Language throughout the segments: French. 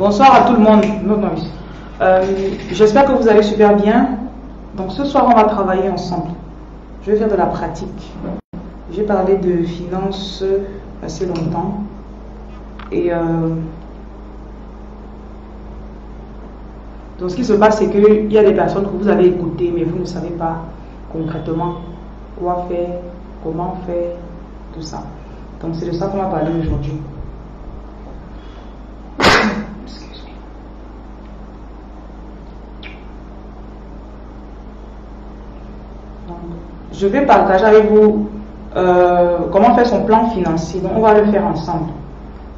Bonsoir à tout le monde. J'espère que vous allez super bien. Donc ce soir, on va travailler ensemble. Je vais faire de la pratique. J'ai parlé de finances assez longtemps. Et donc ce qui se passe, c'est qu'il y a des personnes que vous avez écoutées, mais vous ne savez pas concrètement quoi faire, comment faire, tout ça. Donc c'est de ça qu'on va parler aujourd'hui. Je vais partager avec vous comment faire son plan financier. Donc on va le faire ensemble.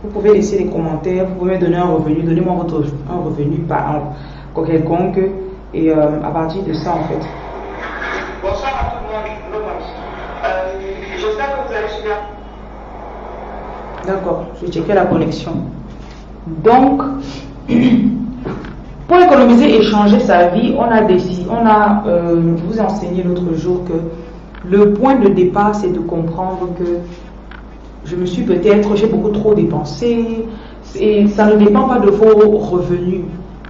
Vous pouvez laisser des commentaires, vous pouvez me donner un revenu, donnez-moi un revenu par an, quelconque, et à partir de ça en fait. Bonsoir à tout le monde, j'espère que vous allez super. D'accord, je vais checker la connexion. Donc, pour économiser et changer sa vie, on a décidé, je vous ai enseigné l'autre jour que le point de départ, c'est de comprendre que je me suis peut-être, j'ai beaucoup trop dépensé, et ça ne dépend pas de vos revenus.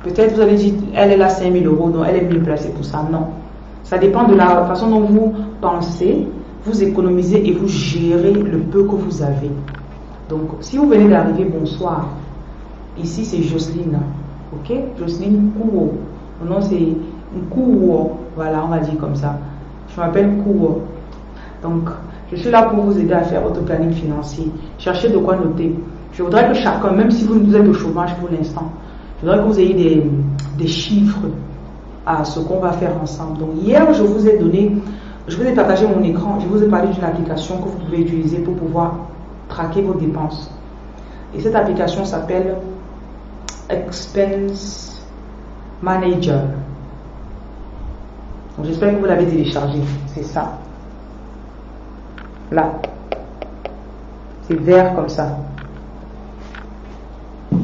Peut-être vous allez dire, elle est là 5 000 euros, donc elle est mieux placée pour ça. Non, ça dépend de la façon dont vous pensez, vous économisez et vous gérez le peu que vous avez. Donc, si vous venez d'arriver, bonsoir. Ici, c'est Joceline, ok? Joceline Kouwo. Mon nom, c'est Kouwo. Voilà, on va dire comme ça. Je m'appelle Kouwo. Donc, je suis là pour vous aider à faire votre planning financier. Cherchez de quoi noter. Je voudrais que chacun, même si vous êtes au chômage pour l'instant, je voudrais que vous ayez des chiffres à ce qu'on va faire ensemble. Donc, hier, je vous ai partagé mon écran, je vous ai parlé d'une application que vous pouvez utiliser pour pouvoir traquer vos dépenses. Et cette application s'appelle Expense Manager. Donc, j'espère que vous l'avez téléchargée. C'est ça. Là. C'est vert comme ça. Donc,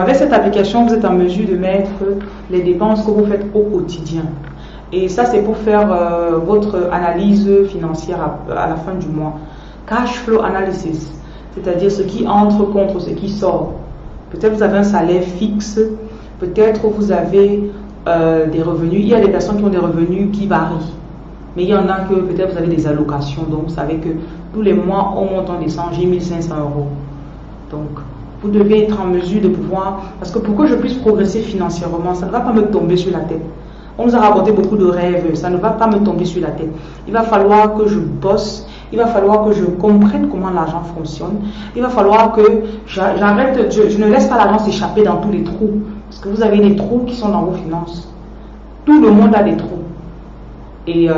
avec cette application, vous êtes en mesure de mettre les dépenses que vous faites au quotidien. Et ça, c'est pour faire votre analyse financière à la fin du mois. Cash flow analysis, c'est-à-dire ce qui entre contre ce qui sort. Peut-être vous avez un salaire fixe, peut-être vous avez des revenus. Il y a des personnes qui ont des revenus qui varient, mais il y en a que peut-être vous avez des allocations. Donc vous savez que tous les mois, au montant des 100, j'ai 1500 euros. Donc vous devez être en mesure de pouvoir, parce que pour que je puisse progresser financièrement, ça ne va pas me tomber sur la tête. On nous a raconté beaucoup de rêves, ça ne va pas me tomber sur la tête. Il va falloir que je bosse, il va falloir que je comprenne comment l'argent fonctionne, il va falloir que j'arrête, je ne laisse pas l'argent s'échapper dans tous les trous, parce que vous avez des trous qui sont dans vos finances. Tout le monde a des trous. Et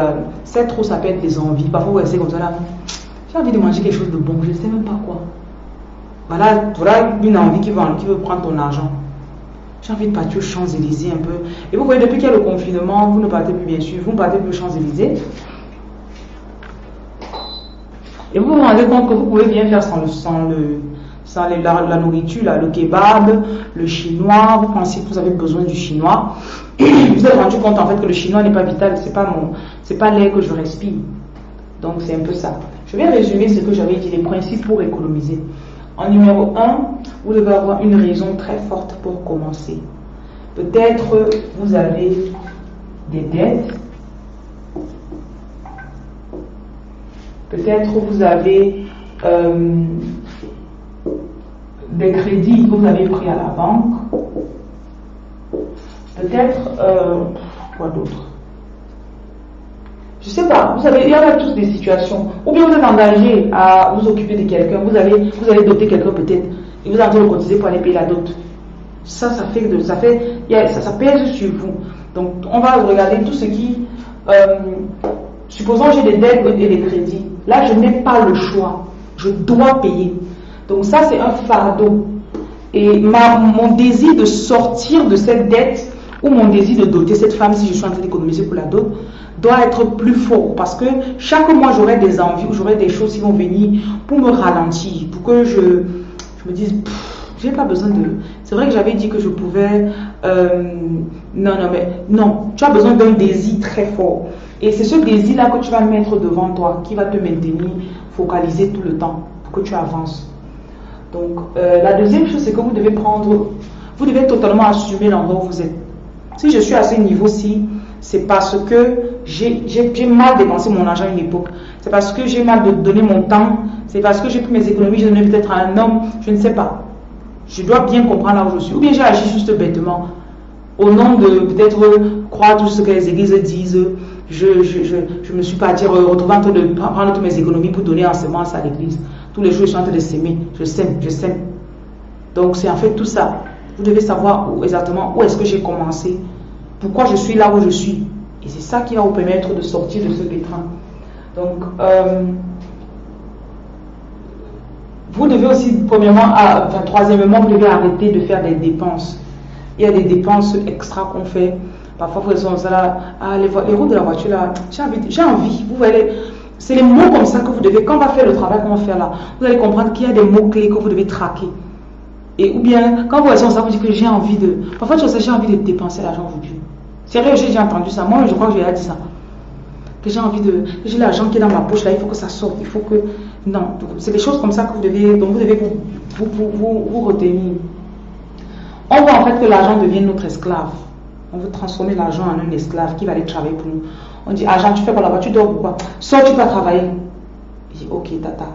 ces trous, ça peut être des envies. Parfois, vous restez comme ça là, j'ai envie de manger quelque chose de bon, je ne sais même pas quoi. Voilà, voilà une envie qui veut prendre ton argent. J'ai envie de partir aux Champs-Elysées un peu. Et vous voyez, depuis qu'il y a le confinement, vous ne partez plus, bien sûr, vous ne partez plus aux Champs-Elysées. Et vous vous rendez compte que vous pouvez bien faire sans la nourriture, là, le kebab, le chinois. Vous pensez que vous avez besoin du chinois. Vous vous êtes rendu compte en fait que le chinois n'est pas vital, c'est pas l'air que je respire. Donc c'est un peu ça. Je vais résumer ce que j'avais dit, les principes pour économiser. En numéro 1, vous devez avoir une raison très forte pour commencer. Peut-être vous avez des dettes. Peut-être vous avez des crédits que vous avez pris à la banque. Peut-être, quoi d'autre? Je ne sais pas, vous savez, il y en a tous des situations. Ou bien vous êtes engagé à vous occuper de quelqu'un, vous allez doter quelqu'un peut-être, et vous allez le cotiser pour aller payer la dot. Ça pèse sur vous. Donc, on va regarder tout ce qui... supposons que j'ai des dettes et des crédits. Là, je n'ai pas le choix. Je dois payer. Donc, ça, c'est un fardeau. Et mon désir de sortir de cette dette, ou mon désir de doter cette femme, si je suis en train d'économiser pour la dot, doit être plus fort, parce que chaque mois j'aurai des envies ou j'aurai des choses qui vont venir pour me ralentir, pour que je me dise j'ai pas besoin de... C'est vrai que j'avais dit que je pouvais non, tu as besoin d'un désir très fort, et c'est ce désir là que tu vas mettre devant toi qui va te maintenir focalisé tout le temps pour que tu avances. Donc la deuxième chose, c'est que vous devez prendre Vous devez totalement assumer l'endroit où vous êtes. Si je suis à ce niveau-ci, c'est parce que j'ai mal dépensé mon argent à une époque. C'est parce que j'ai mal donné mon temps. C'est parce que j'ai pris mes économies, j'ai donné peut-être à un homme. Je ne sais pas. Je dois bien comprendre là où je suis. Ou bien j'ai agi juste bêtement. Au nom de peut-être croire tout ce que les églises disent. Je me suis pas dit retrouver en train de prendre toutes mes économies pour donner en semence à l'église. Tous les jours, je suis en train de s'aimer. Je sème. Donc, c'est en fait tout ça. Vous devez savoir où, exactement où est-ce que j'ai commencé. Pourquoi je suis là où je suis. Et c'est ça qui va vous permettre de sortir de ce pétrin. Donc, vous devez aussi, troisièmement, vous devez arrêter de faire des dépenses. Il y a des dépenses extra qu'on fait. Parfois, vous êtes là, ah, les roues de la voiture, là, j'ai envie. Vous voyez, c'est les mots comme ça que vous devez, quand on va faire le travail qu'on va faire là, vous allez comprendre qu'il y a des mots-clés que vous devez traquer. Et ou bien, quand vous êtes ça, vous dites que j'ai envie de... Parfois, je sais, j'ai envie de dépenser l'argent aujourd'hui. Sérieux, j'ai entendu ça. Moi, je crois que j'ai dit ça. Que j'ai envie de... J'ai l'argent qui est dans ma poche, là, il faut que ça sorte, il faut que... Non, c'est des choses comme ça que vous devez... Donc, vous devez vous retenir. On voit en fait que l'argent devient notre esclave. On veut transformer l'argent en un esclave qui va aller travailler pour nous. On dit, argent, tu fais quoi là-bas? Tu dors ou quoi? Sors, tu vas travailler. Il dit, ok, tata.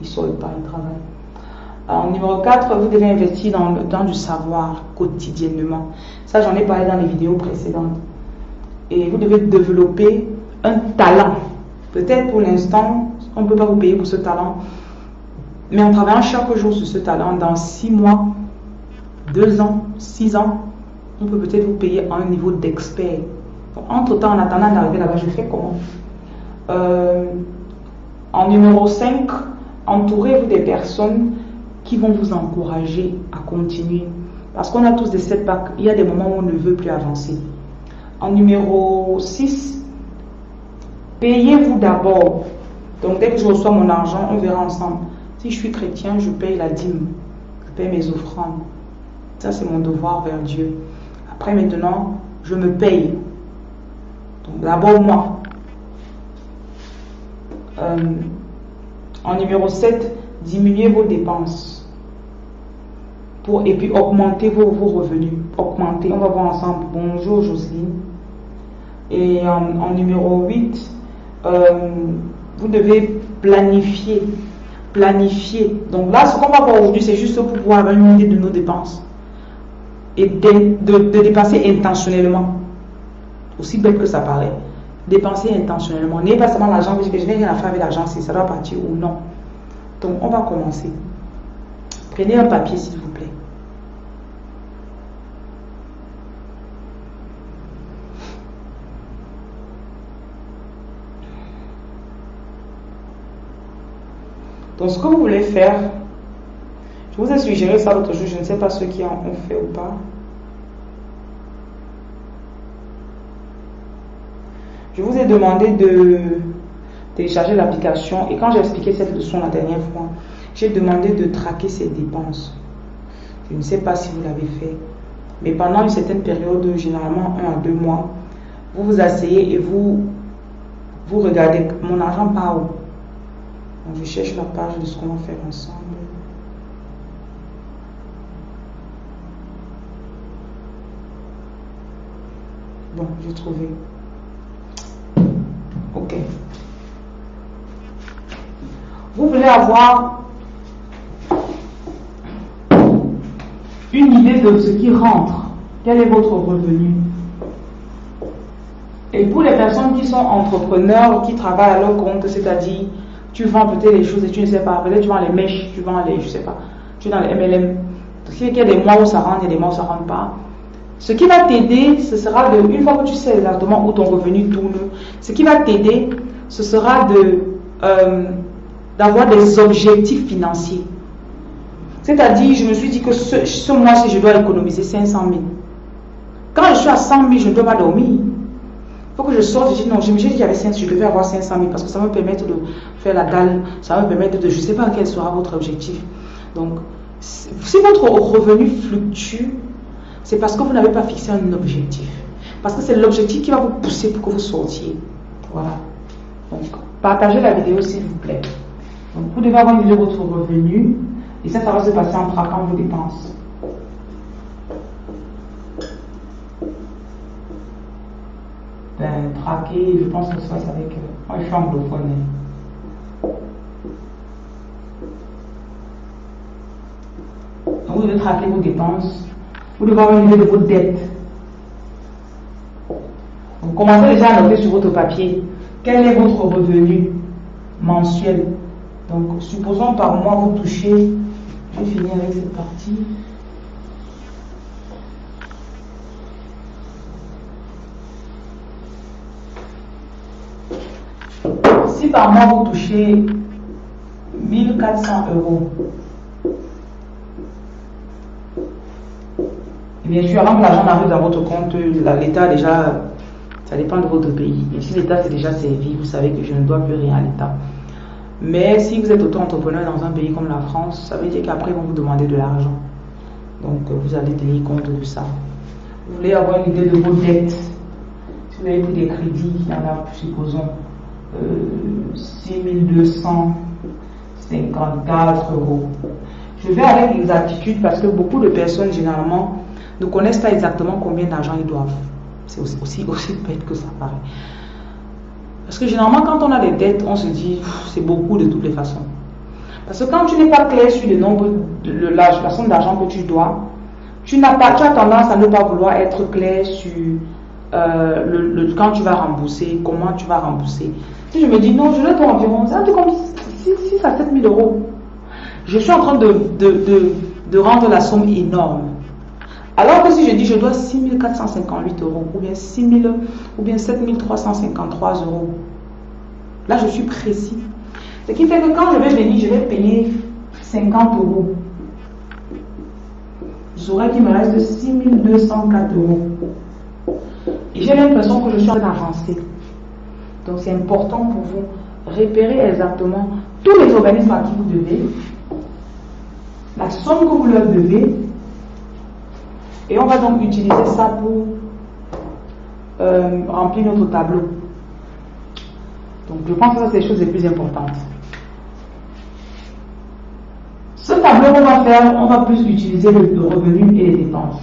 Il sort, il part, il travaille. Alors, numéro 4, vous devez investir dans du savoir quotidiennement. Ça, j'en ai parlé dans les vidéos précédentes. Et vous devez développer un talent. Peut-être pour l'instant, on ne peut pas vous payer pour ce talent. Mais en travaillant chaque jour sur ce talent, dans 6 mois, 2 ans, 6 ans, on peut peut-être vous payer à un niveau d'expert. Entre-temps, en attendant d'arriver là-bas, je fais comment? En numéro 5, entourez-vous des personnes qui vont vous encourager à continuer. Parce qu'on a tous des setbacks. Il y a des moments où on ne veut plus avancer. En numéro 6, payez-vous d'abord. Donc, dès que je reçois mon argent, on verra ensemble. Si je suis chrétien, je paye la dîme. Je paye mes offrandes. Ça, c'est mon devoir vers Dieu. Après, maintenant, je me paye. Donc, d'abord, moi. En numéro 7, diminuez vos dépenses. Et puis, augmentez vos revenus. Augmentez. On va voir ensemble. Bonjour, Joceline. Et en numéro 8, vous devez planifier. Planifier. Donc là, ce qu'on va voir aujourd'hui, c'est juste pour pouvoir avoir une idée de nos dépenses. Et de dépenser intentionnellement. Aussi bête que ça paraît. Dépenser intentionnellement. N'ayez pas seulement l'argent, parce que je n'ai rien à faire avec l'argent, si ça doit partir ou non. Donc, on va commencer. Prenez un papier, s'il vous plaît. Donc, ce que vous voulez faire, je vous ai suggéré ça l'autre jour, je ne sais pas ceux qui en ont fait ou pas. Je vous ai demandé de télécharger l'application et quand j'ai expliqué cette leçon la dernière fois, j'ai demandé de traquer ses dépenses. Je ne sais pas si vous l'avez fait, mais pendant une certaine période, généralement 1 à 2 mois, vous vous asseyez et vous regardez mon argent par où. Donc je cherche la page de ce qu'on va faire ensemble. Bon, j'ai trouvé. Ok. Vous voulez avoir une idée de ce qui rentre. Quel est votre revenu? Et pour les personnes qui sont entrepreneurs, qui travaillent à leur compte, c'est-à-dire, tu vends peut-être les choses et tu ne sais pas. Peut-être tu vends les mèches, tu vends les, je ne sais pas, tu es dans les MLM. Il y a des mois où ça rentre et des mois où ça ne rentre pas. Ce qui va t'aider, ce sera de, une fois que tu sais exactement où ton revenu tourne, ce qui va t'aider, ce sera d'avoir des objectifs financiers. C'est-à-dire, je me suis dit que ce mois-ci, je dois économiser 500 000. Quand je suis à 100 000, je ne peux pas dormir. Il faut que je sorte, je dis non, je me suis dit qu'il y avait 500 000, je devais avoir 500 000 parce que ça va me permettre de faire la dalle, ça va me permettre de, je ne sais pas quel sera votre objectif. Donc, si votre revenu fluctue, c'est parce que vous n'avez pas fixé un objectif. Parce que c'est l'objectif qui va vous pousser pour que vous sortiez. Voilà. Donc, partagez la vidéo s'il vous plaît. Donc, vous devez avoir une idée de votre revenu. Et ça, ça va se passer en traquant vos dépenses. braqué, je pense que ça c'est avec moi, je suis anglophone. Donc vous devez traquer vos dépenses, vous devez avoir une idée de vos dettes. Vous commencez déjà à noter sur votre papier quel est votre revenu mensuel. Donc supposons par mois vous touchez, je vais finir avec cette partie. Si par mois vous touchez 1400 €, et bien sûr avant que l'argent arrive dans votre compte, l'État déjà, ça dépend de votre pays. Mais si l'État s'est déjà servi, vous savez que je ne dois plus rien à l'État. Mais si vous êtes auto-entrepreneur dans un pays comme la France, ça veut dire qu'après ils vont vous demander de l'argent. Donc vous allez tenir compte de ça. Vous voulez avoir une idée de vos dettes. Si vous avez pris des crédits, il y en a, supposons, 6254 €. Je vais avec l'exactitude parce que beaucoup de personnes généralement ne connaissent pas exactement combien d'argent ils doivent. C'est aussi bête que ça paraît. Parce que généralement quand on a des dettes, on se dit c'est beaucoup de toutes les façons. Parce que quand tu n'es pas clair sur le nombre, la somme d'argent que tu dois, tu as tendance à ne pas vouloir être clair sur quand tu vas rembourser, comment tu vas rembourser. Si je me dis non, je le dois environ, ça fait comme 6 à 7 000 euros. Je suis en train de rendre la somme énorme. Alors que si je dis je dois 6 458 € ou bien 7 353 €, là je suis précis. Ce qui fait que quand je vais venir, je vais payer 50 €. Je saurai qu'il me reste 6 204 €. Et j'ai l'impression que je suis en avancée. Donc c'est important pour vous repérer exactement tous les organismes à qui vous devez, la somme que vous leur devez. Et on va donc utiliser ça pour remplir notre tableau. Donc je pense que ça c'est les choses les plus importantes. Ce tableau qu'on va faire, on va plus utiliser le revenu et les dépenses.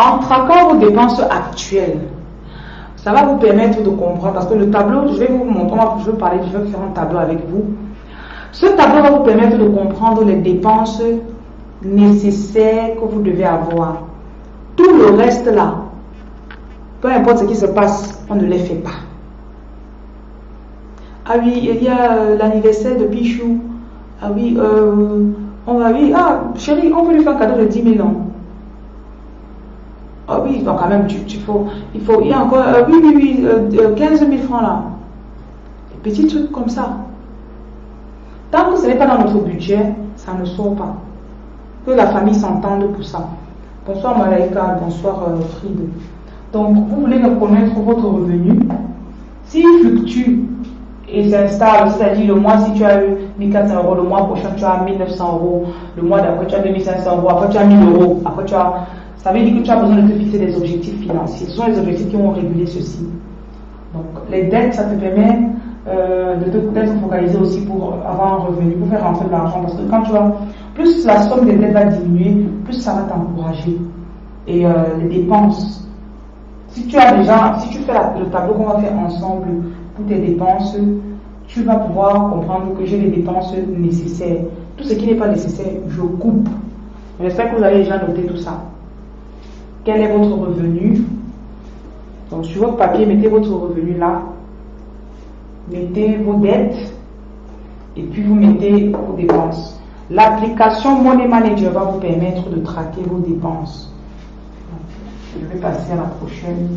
En traquant vos dépenses actuelles, ça va vous permettre de comprendre, parce que le tableau, je vais vous montrer, je vais faire un tableau avec vous. Ce tableau va vous permettre de comprendre les dépenses nécessaires que vous devez avoir. Tout le reste là, peu importe ce qui se passe, on ne les fait pas. Ah oui, il y a l'anniversaire de Pichou. Ah oui, chérie, on peut lui faire un cadeau de 10 000 €. Ah oui, donc quand même, il y a encore 15 000 francs là. Des petits trucs comme ça. Tant que ce n'est pas dans notre budget, ça ne sort pas. Que la famille s'entende pour ça. Bonsoir Malaika, bonsoir Fride. Donc, vous voulez connaître votre revenu. S'il fluctue et s'installe, c'est-à-dire le mois, si tu as eu 1400 €, le mois prochain tu as 1900 €, le mois d'après tu as 2500 €, après tu as 1000 €, après tu as... Ça veut dire que tu as besoin de te fixer des objectifs financiers. Ce sont les objectifs qui vont réguler ceci. Donc, les dettes, ça te permet... de te peut-être focaliser aussi pour avoir un revenu, pour faire rentrer de l'argent, parce que quand tu vas, plus la somme des dettes va diminuer, plus ça va t'encourager. Et les dépenses, si tu fais le tableau qu'on va faire ensemble pour tes dépenses, tu vas pouvoir comprendre que j'ai les dépenses nécessaires. Tout ce qui n'est pas nécessaire, je coupe. J'espère que vous avez déjà noté tout ça. Quel est votre revenu? Donc sur votre papier, mettez votre revenu là. Mettez vos dettes et puis vous mettez vos dépenses. L'application Money Manager va vous permettre de traquer vos dépenses. Je vais passer à la prochaine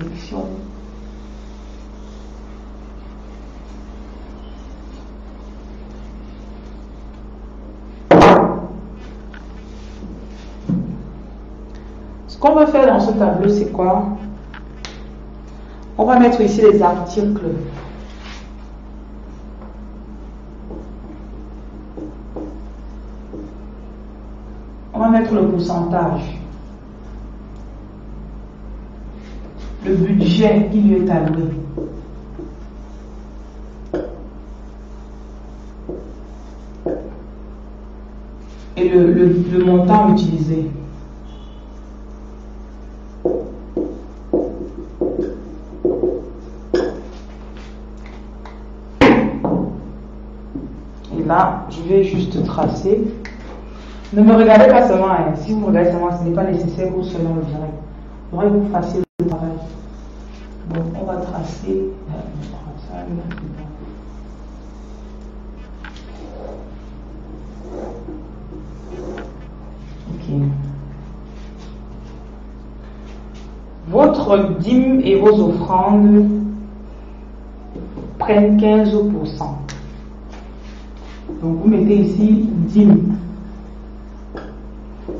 section. Ce qu'on va faire dans ce tableau, c'est quoi? On va mettre ici les articles. On va mettre le pourcentage. Le budget qui lui est alloué. et le montant utilisé. Et là, je vais juste tracer. Ne me regardez pas seulement, hein. Si vous me regardez seulement, ce n'est pas nécessaire pour cela le direct. Pour que vous fassiez le travail. Donc, on va tracer. Ok. Votre dîme et vos offrandes prennent 15%. Donc, vous mettez ici dîme.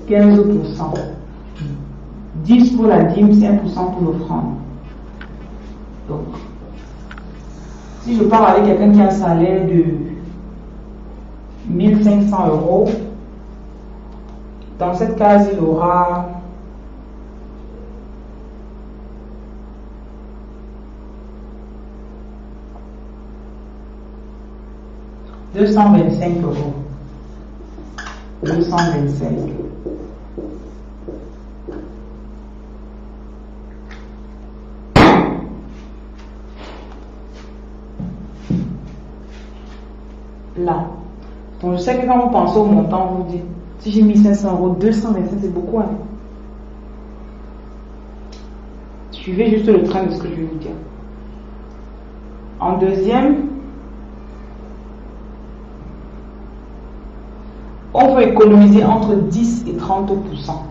15%. 10 pour la dîme, 5% pour l'offrande. Donc, si je parle avec quelqu'un qui a un salaire de 1 500 €, dans cette case, il aura 225 €. 225. Là. Donc, je sais que quand vous pensez au montant, vous dites, si j'ai mis 500 €, 225, c'est beaucoup. Hein? Suivez juste le train de ce que je vais vous dire. En deuxième, on peut économiser entre 10 et 30%.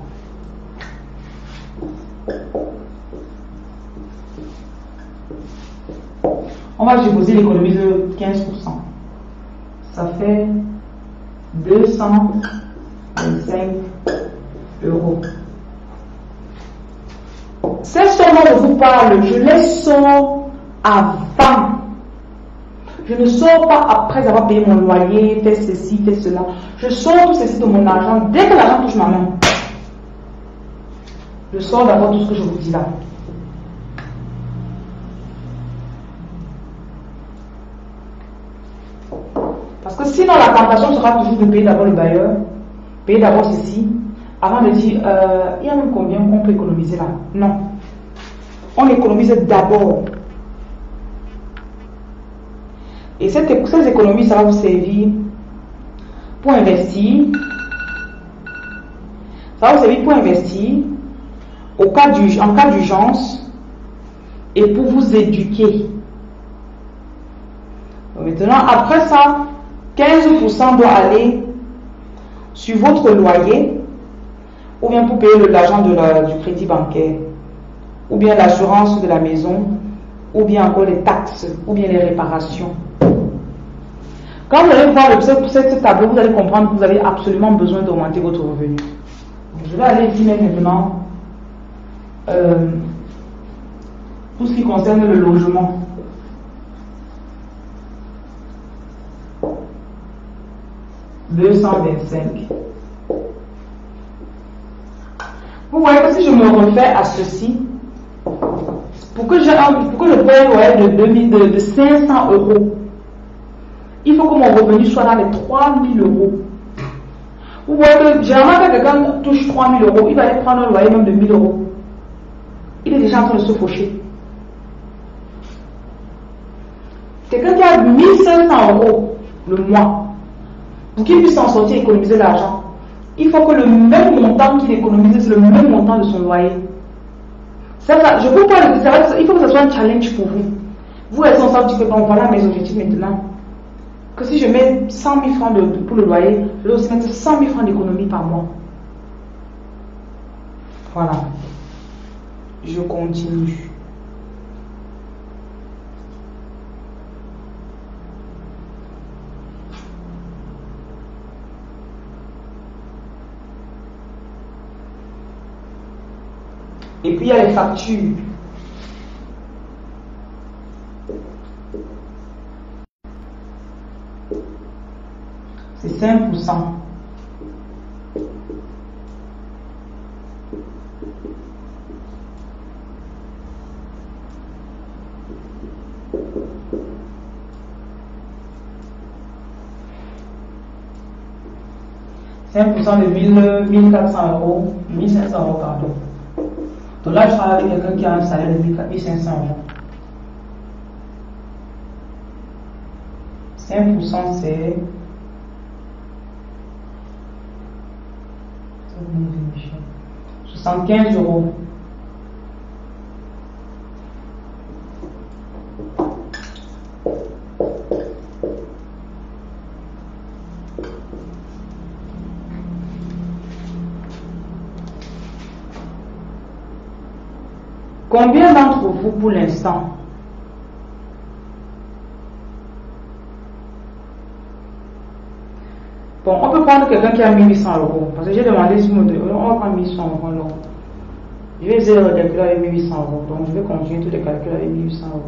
On va supposer l'économie de 15%. Ça fait 225 €. Cette somme dont je vous parle, je les sors avant. Je ne sors pas après avoir payé mon loyer, fait ceci, fait cela. Je sors tout ceci de mon argent. Dès que l'argent touche ma main, je sors d'abord tout ce que je vous dis là. Parce que sinon, la tentation sera toujours de payer d'abord le bailleur, payer d'abord ceci, avant de dire, il y a même combien qu'on peut économiser là? Non. On économise d'abord. Et ces économies, ça va vous servir pour investir. Ça va vous servir pour investir en cas d'urgence et pour vous éduquer. Donc maintenant, après ça, 15% doit aller sur votre loyer ou bien pour payer l'argent du crédit bancaire ou bien l'assurance de la maison ou bien encore les taxes ou bien les réparations. Quand vous allez voir ce tableau, vous allez comprendre que vous avez absolument besoin d'augmenter votre revenu. Donc, je vais aller ici maintenant tout ce qui concerne le logement. $225. Vous voyez que si je me refais à ceci, pour que je paye ouais, de 500 €, il faut que mon revenu soit dans les 3 000 €. Vous voyez que généralement, quand quelqu'un touche 3 000 €, il va aller prendre un loyer même de 1 000 €. Il est déjà en train de se faucher. Quelqu'un qui a 1 500 € le mois, pour qu'il puisse s'en sortir et économiser l'argent, il faut que le même montant qu'il économise, c'est le même montant de son loyer. Ça, je vous parle, il faut que ce soit un challenge pour vous. Vous responsable, dites que bon, voilà mes objectifs maintenant. Que si je mets 100 000 francs pour le loyer, je vais aussi mettre 100 000 francs d'économie par mois. Voilà. Je continue. Et puis il y a les factures. C'est 5%. 5% de 1400 euros, 1500 euros par taux. Donc là, je travaille avec quelqu'un qui a un salaire de 1500 euros. 5% c'est... — 75 euros. Combien d'entre vous, pour l'instant, bon, on peut prendre quelqu'un qui a 1800 euros, parce que j'ai demandé si on prend 1800 euros, non. Je vais essayer de calculer avec 1800 euros, donc je vais continuer tous les calculs avec 1800 euros.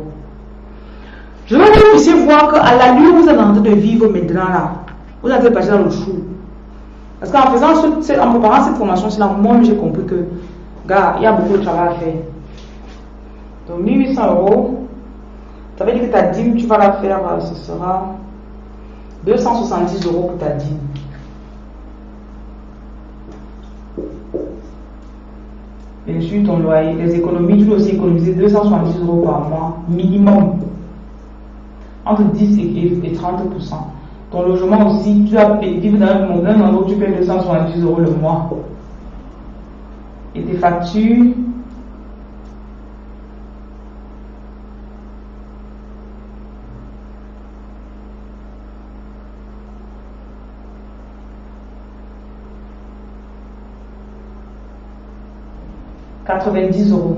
Je veux que vous puissiez voir qu'à la nuit, vous êtes en train de vivre maintenant là, vous êtes en train de passer dans le chou. Parce qu'en faisant en préparant cette formation, c'est là où moi j'ai compris que, gars, il y a beaucoup de travail à faire. Donc 1800 euros, ça veut dire que ta dîme, tu vas la faire, ce sera 270 euros pour ta dîme. Bien sûr, ton loyer, les économies, tu dois aussi économiser 270 euros par mois, minimum. Entre 10 et 30%. Ton logement aussi, tu dois vivre dans un endroit où tu payes 270 euros le mois. Et tes factures, — 90 euros.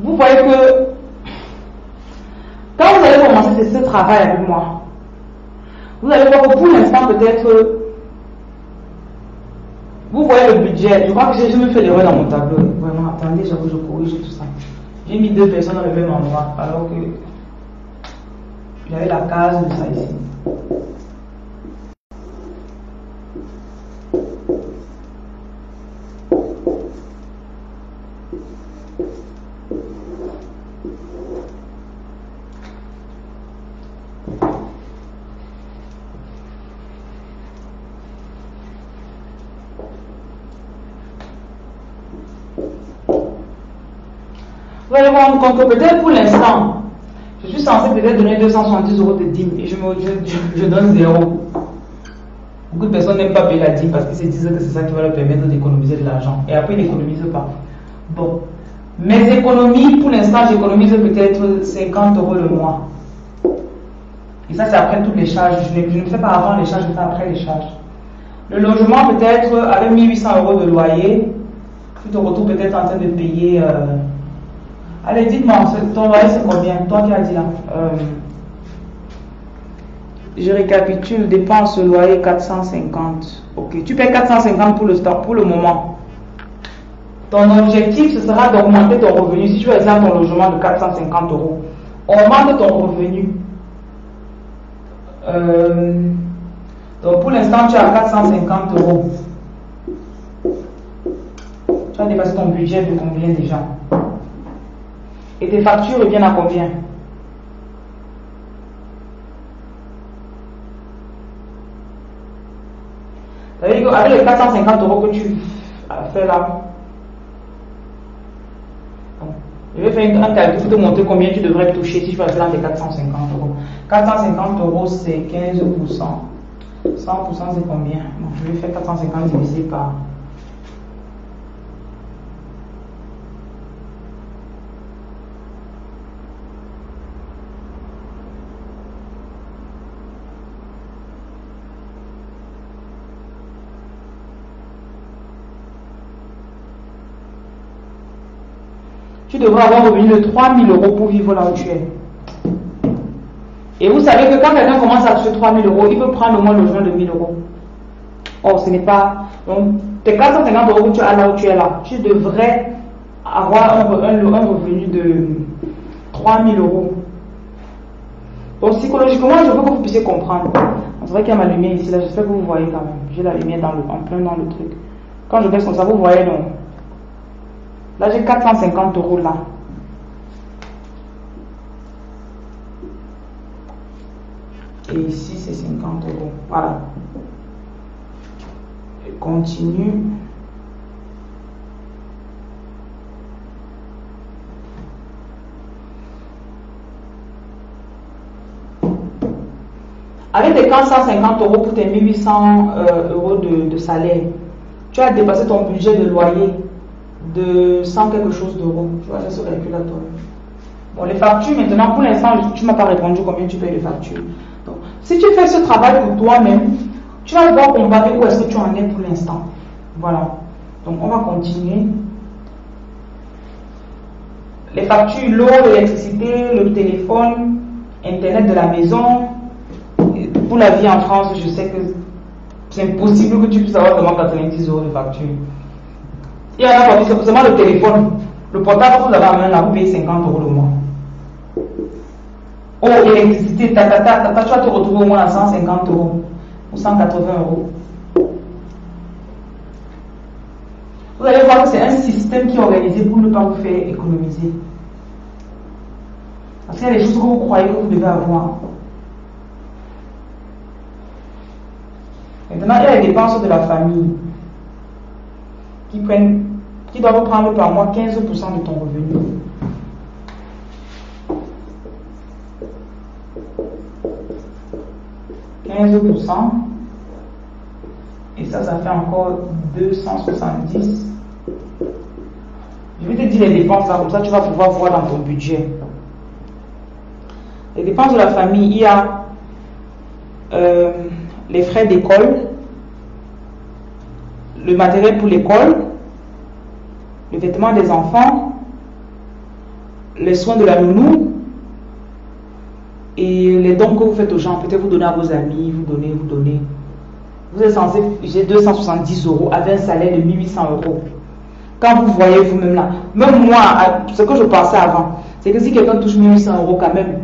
Vous voyez que quand vous allez commencer ce travail avec moi, vous allez voir que pour l'instant, peut-être, vous voyez le budget. Je crois que j'ai jamais fait l'erreur dans mon tableau. Vraiment, attendez, j'avoue, je corrige tout ça. J'ai mis deux personnes dans le même endroit, alors que j'avais la case de ça ici. Vous allez vous rendre compte que peut-être pour l'instant, je suis censé peut-être donner 270 euros de dîme et je donne zéro. Beaucoup de personnes n'aiment pas payer la dîme parce qu'ils se disent que c'est ça qui va leur permettre d'économiser de l'argent. Et après, ils n'économisent pas. Bon. Mes économies, pour l'instant, j'économise peut-être 50 euros le mois. Et ça, c'est après toutes les charges. Je ne fais pas avant les charges, je fais après les charges. Le logement, peut-être, avec 1800 euros de loyer, tu te retrouves peut-être en train de payer... Allez, dites-moi, ton loyer c'est combien? Toi qui as dit là. Je récapitule, dépense loyer 450. Ok, tu payes 450 pour le stock, pour le moment. Ton objectif, ce sera d'augmenter ton revenu. Si tu as dans ton logement de 450 euros, augmente ton revenu. Donc pour l'instant, tu as 450 euros. Tu as dépassé ton budget de combien déjà? Et tes factures reviennent à combien? Ça veut dire qu'avec les 450 euros que tu fais là, je vais faire un calcul pour te montrer combien tu devrais toucher si tu vas faire les 450 euros. 450 euros c'est 15%. 100% c'est combien? Donc, je vais faire 450 divisé par... 3000 euros pour vivre là où tu es. Et vous savez que quand quelqu'un commence à toucher 3000 euros, il peut prendre au moins le logement de 1000 euros. Or, ce n'est pas... Donc, tes 450 euros que tu as là où tu es là, tu devrais avoir un revenu de 3000 euros. Donc, psychologiquement, je veux que vous puissiez comprendre. C'est vrai qu'il y a ma lumière ici, là, j'espère que vous voyez quand même. J'ai la lumière en plein dans le truc. Quand je baisse comme ça, vous voyez donc. Là, j'ai 450 euros là. et ici c'est 50 €. Voilà. Je continue. Avec des 450 € pour tes 1800 € de salaire, tu as dépassé ton budget de loyer de 100 quelque chose d'euros. Tu vas faire ce calcul à toi. Bon, les factures, maintenant, pour l'instant, tu ne m'as pas répondu combien tu payes les factures. Donc, si tu fais ce travail pour toi-même, tu vas devoir comparer où est-ce que tu en es pour l'instant. Voilà. Donc, on va continuer. Les factures, l'eau, l'électricité, le téléphone, Internet de la maison. Pour la vie en France, je sais que c'est impossible que tu puisses avoir vraiment 90 € de facture. Il y en a parmi, c'est seulement le téléphone. Le portable, vous avez amené là, vous payez 50 € le mois. Oh, électricité, tu vas te retrouver au moins à 150 € ou 180 €. Vous allez voir que c'est un système qui est organisé pour ne pas vous faire économiser. Parce qu'il y a des choses que vous croyez que vous devez avoir. Maintenant, il y a les dépenses de la famille qui doivent prendre par mois 15 % de ton revenu. Et ça, ça fait encore 270. Je vais te dire les dépenses là, comme ça tu vas pouvoir voir dans ton budget. Les dépenses de la famille, il y a les frais d'école, le matériel pour l'école, le vêtement des enfants, les soins de la nounou et les dons que vous faites aux gens. Peut-être vous donnez à vos amis, vous donnez. Vous êtes censé j'ai 270 € avec un salaire de 1800 €. Quand vous voyez vous-même là, même moi, ce que je pensais avant, c'est que si quelqu'un touche 1800 € quand même,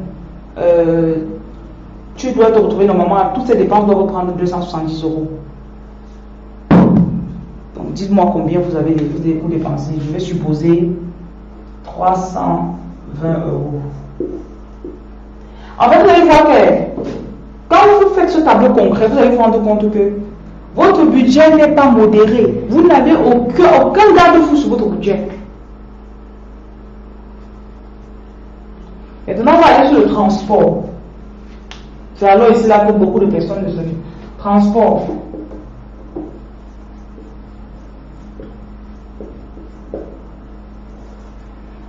tu dois te retrouver normalement, toutes ces dépenses doivent reprendre 270 €. Donc, dites-moi combien vous avez pour dépenser. Je vais supposer 320 €. En fait, vous allez voir que quand vous faites ce tableau concret, vous allez vous rendre compte que votre budget n'est pas modéré. Vous n'avez aucun garde-fou sur votre budget. Maintenant, on va aller sur le transport. C'est alors ici là que beaucoup de personnes ne se disent. Transport.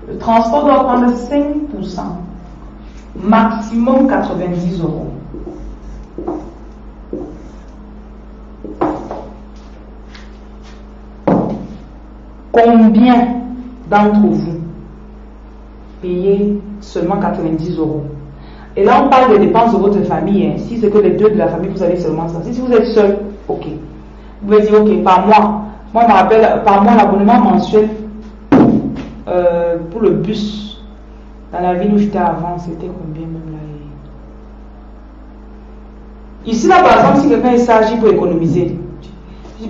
Le transport doit prendre 5 %, maximum 90 €. Combien d'entre vous payez seulement 90 €? Et là, on parle des dépenses de votre famille. Hein. Si c'est que les deux de la famille, vous avez seulement ça. Si vous êtes seul, ok. Vous pouvez dire, ok, par mois. Moi, je me rappelle, par mois, l'abonnement mensuel pour le bus dans la ville où j'étais avant, c'était combien même là? Ici, là, par exemple, si quelqu'un est sage, il peut économiser.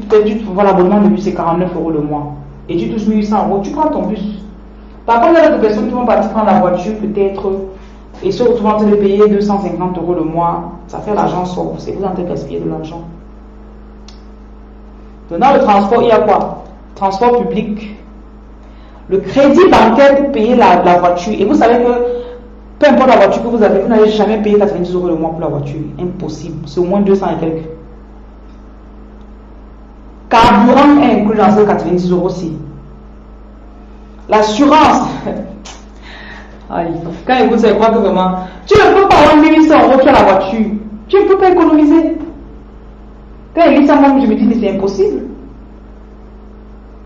Peut-être tu trouves l'abonnement de bus, c'est 49 € le mois. Et tu touches 1800 €, tu prends ton bus. Par contre, il y a des personnes qui vont partir prendre la voiture, peut-être. Et se retrouvent en train de payer 250 € le mois, ça fait l'argent sort. C'est vous en train de gaspiller de l'argent. Dans le transport, il y a quoi? Transport public. Le crédit bancaire pour payer la voiture. Et vous savez que, peu importe la voiture que vous avez, vous n'allez jamais payer 90 € le mois pour la voiture. Impossible. C'est au moins 200 et quelques. Carburant est inclus dans ces 90 € aussi. L'assurance. Aïe. Quand écoute, ça croit que vraiment, tu ne peux pas avoir 1800 € sur la voiture. Tu ne peux pas économiser. Quand il dit ça, moi, je me dis, mais c'est impossible.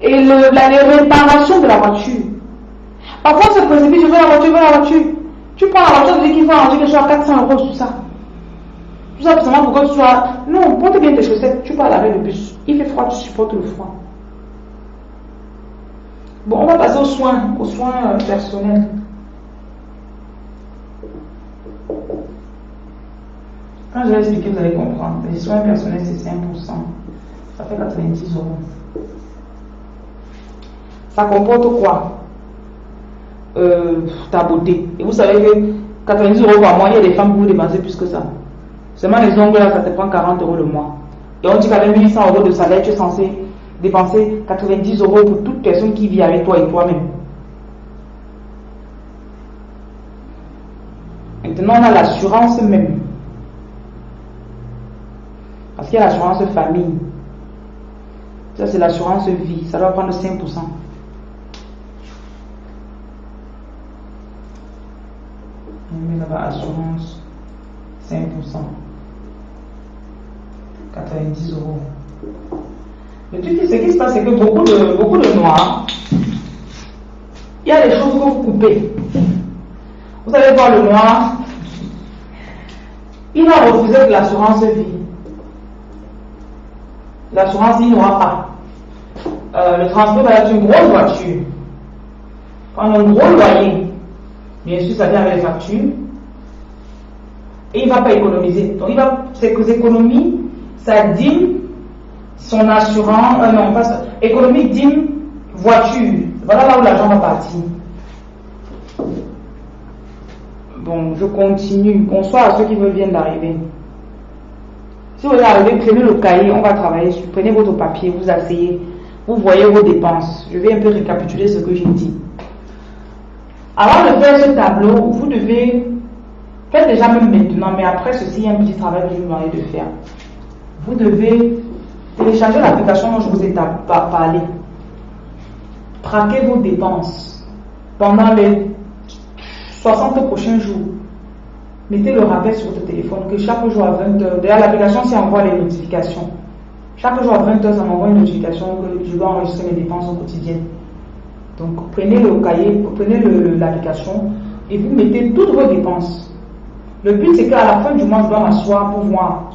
Et les réparations de la voiture. Parfois, c'est possible, je veux la voiture, Tu prends la voiture, tu dis qu'il faut arranger quelque chose à 400 € sur ça. Tout ça, simplement pour que tu sois. Non, porte bien tes chaussettes, tu vas à l'arrêt de bus. Il fait froid, tu supportes le froid. Bon, on va passer aux soins personnels. Quand je vais expliquer, vous allez comprendre. Les soins personnels, c'est 5 %. Ça fait 90 €. Ça comporte quoi? Ta beauté. Et vous savez que 90 € par mois, il y a des femmes qui vont dépenser plus que ça. Seulement les ongles là, ça te prend 40 € le mois. Et on dit qu'avec 1800 € de salaire, tu es censé dépenser 90 € pour toute personne qui vit avec toi et toi-même. Maintenant, on a l'assurance même. Parce qu'il y a l'assurance famille. Ça, c'est l'assurance vie. Ça doit prendre 5 %. On met là-bas assurance 5 %. 90 €. Mais tu dis, ce qui se passe, c'est que beaucoup de noirs, il y a des choses que vous coupez. Vous allez voir le noir, il va refuser de l'assurance vie. L'assurance, il n'aura pas. Le transport va être une grosse voiture. Prendre un gros loyer. Bien sûr, ça vient avec les factures. Et il ne va pas économiser. Donc, ses économies, ça dîme son assurance. Économie dîme voiture. Voilà là où l'argent va partir. Bon, je continue. Bonsoir à ceux qui me viennent d'arriver. Si vous êtes arrivé, prenez le cahier, on va travailler. Prenez votre papier, vous asseyez, vous voyez vos dépenses. Je vais un peu récapituler ce que j'ai dit. Avant de faire ce tableau, vous devez, faites déjà même maintenant, mais après ceci, il y a un petit travail que je vous demandais de faire. Vous devez télécharger l'application dont je vous ai parlé. Traquez vos dépenses pendant les 60 prochains jours. Mettez le rappel sur votre téléphone que chaque jour à 20 h, d'ailleurs l'application s'y envoie les notifications. Chaque jour à 20 h, ça m'envoie une notification que je dois enregistrer mes dépenses au quotidien. Donc prenez le cahier, prenez l'application et vous mettez toutes vos dépenses. Le but c'est qu'à la fin du mois, je dois m'asseoir pour voir.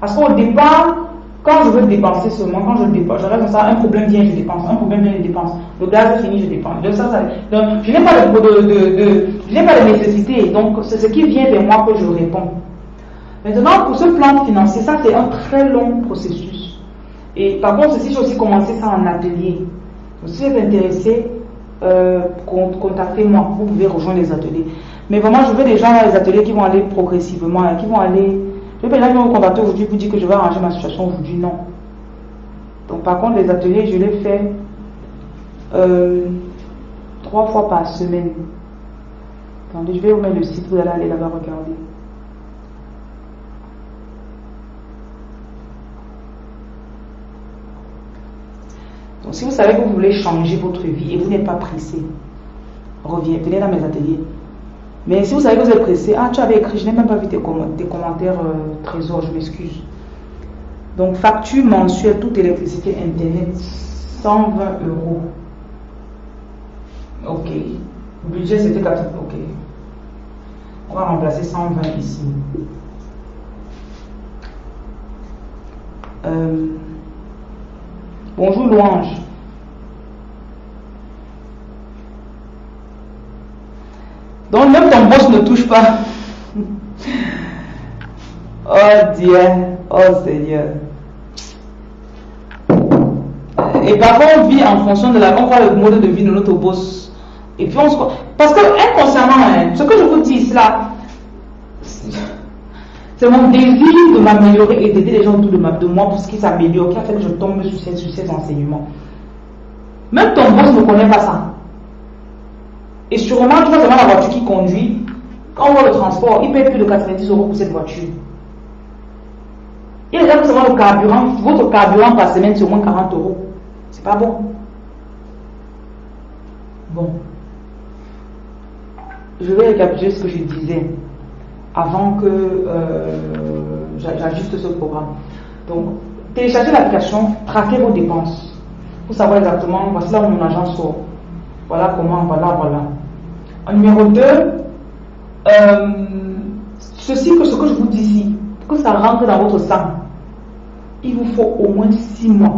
Parce qu'au départ, quand je veux dépenser seulement, quand je dépense, je reste comme ça, un problème vient, je dépense, un problème vient, je dépense. Le gaz est fini, je dépense. Donc, je n'ai pas de nécessité. Donc, c'est ce qui vient vers moi que je réponds. Maintenant, pour ce plan financier, ça, c'est un très long processus. Et par contre, ceci, j'ai aussi commencé ça en atelier. Donc, si vous êtes intéressé, contactez-moi. Vous pouvez rejoindre les ateliers. Mais vraiment, je veux des gens dans les ateliers qui vont aller progressivement, hein, qui vont aller... Je ne peux pas vous contacter aujourd'hui pour dire que je vais arranger ma situation aujourd'hui, non. Donc par contre, les ateliers, je les fais 3 fois par semaine. Attendez, je vais vous mettre le site, vous allez aller là-bas regarder. Donc si vous savez que vous voulez changer votre vie et vous n'êtes pas pressé, venez dans mes ateliers. Mais si vous savez que vous êtes pressé, ah tu avais écrit, je n'ai même pas vu tes commentaires trésor, je m'excuse. Donc facture mensuelle, toute électricité, internet, 120 €. Ok. Le budget c'était 4. Ok. On va remplacer 120 ici. Bonjour Louange. Donc même ton boss ne touche pas. Oh Dieu, oh Seigneur. Et parfois on vit en fonction de on voit le mode de vie de notre boss. Et puis on se... Parce que inconsciemment, hein, ce que je vous dis là, c'est mon désir de m'améliorer et d'aider les gens autour de moi pour ce qui s'améliore, qui a fait que je tombe sur ces enseignements. Même ton boss ne connaît pas ça. Et sûrement, tu vois seulement la voiture qui conduit. Quand on voit le transport, il paye plus de 90 € pour cette voiture. Il regarde seulement le carburant. Votre carburant par semaine, c'est au moins 40 €. C'est pas bon. Bon. Je vais récapituler ce que je disais avant que j'ajuste ce programme. Donc, téléchargez l'application, traquez vos dépenses pour savoir exactement, voici là où mon agent sort. Voilà comment, voilà. En numéro 2, ce que je vous dis ici, pour que ça rentre dans votre sang, il vous faut au moins 6 mois.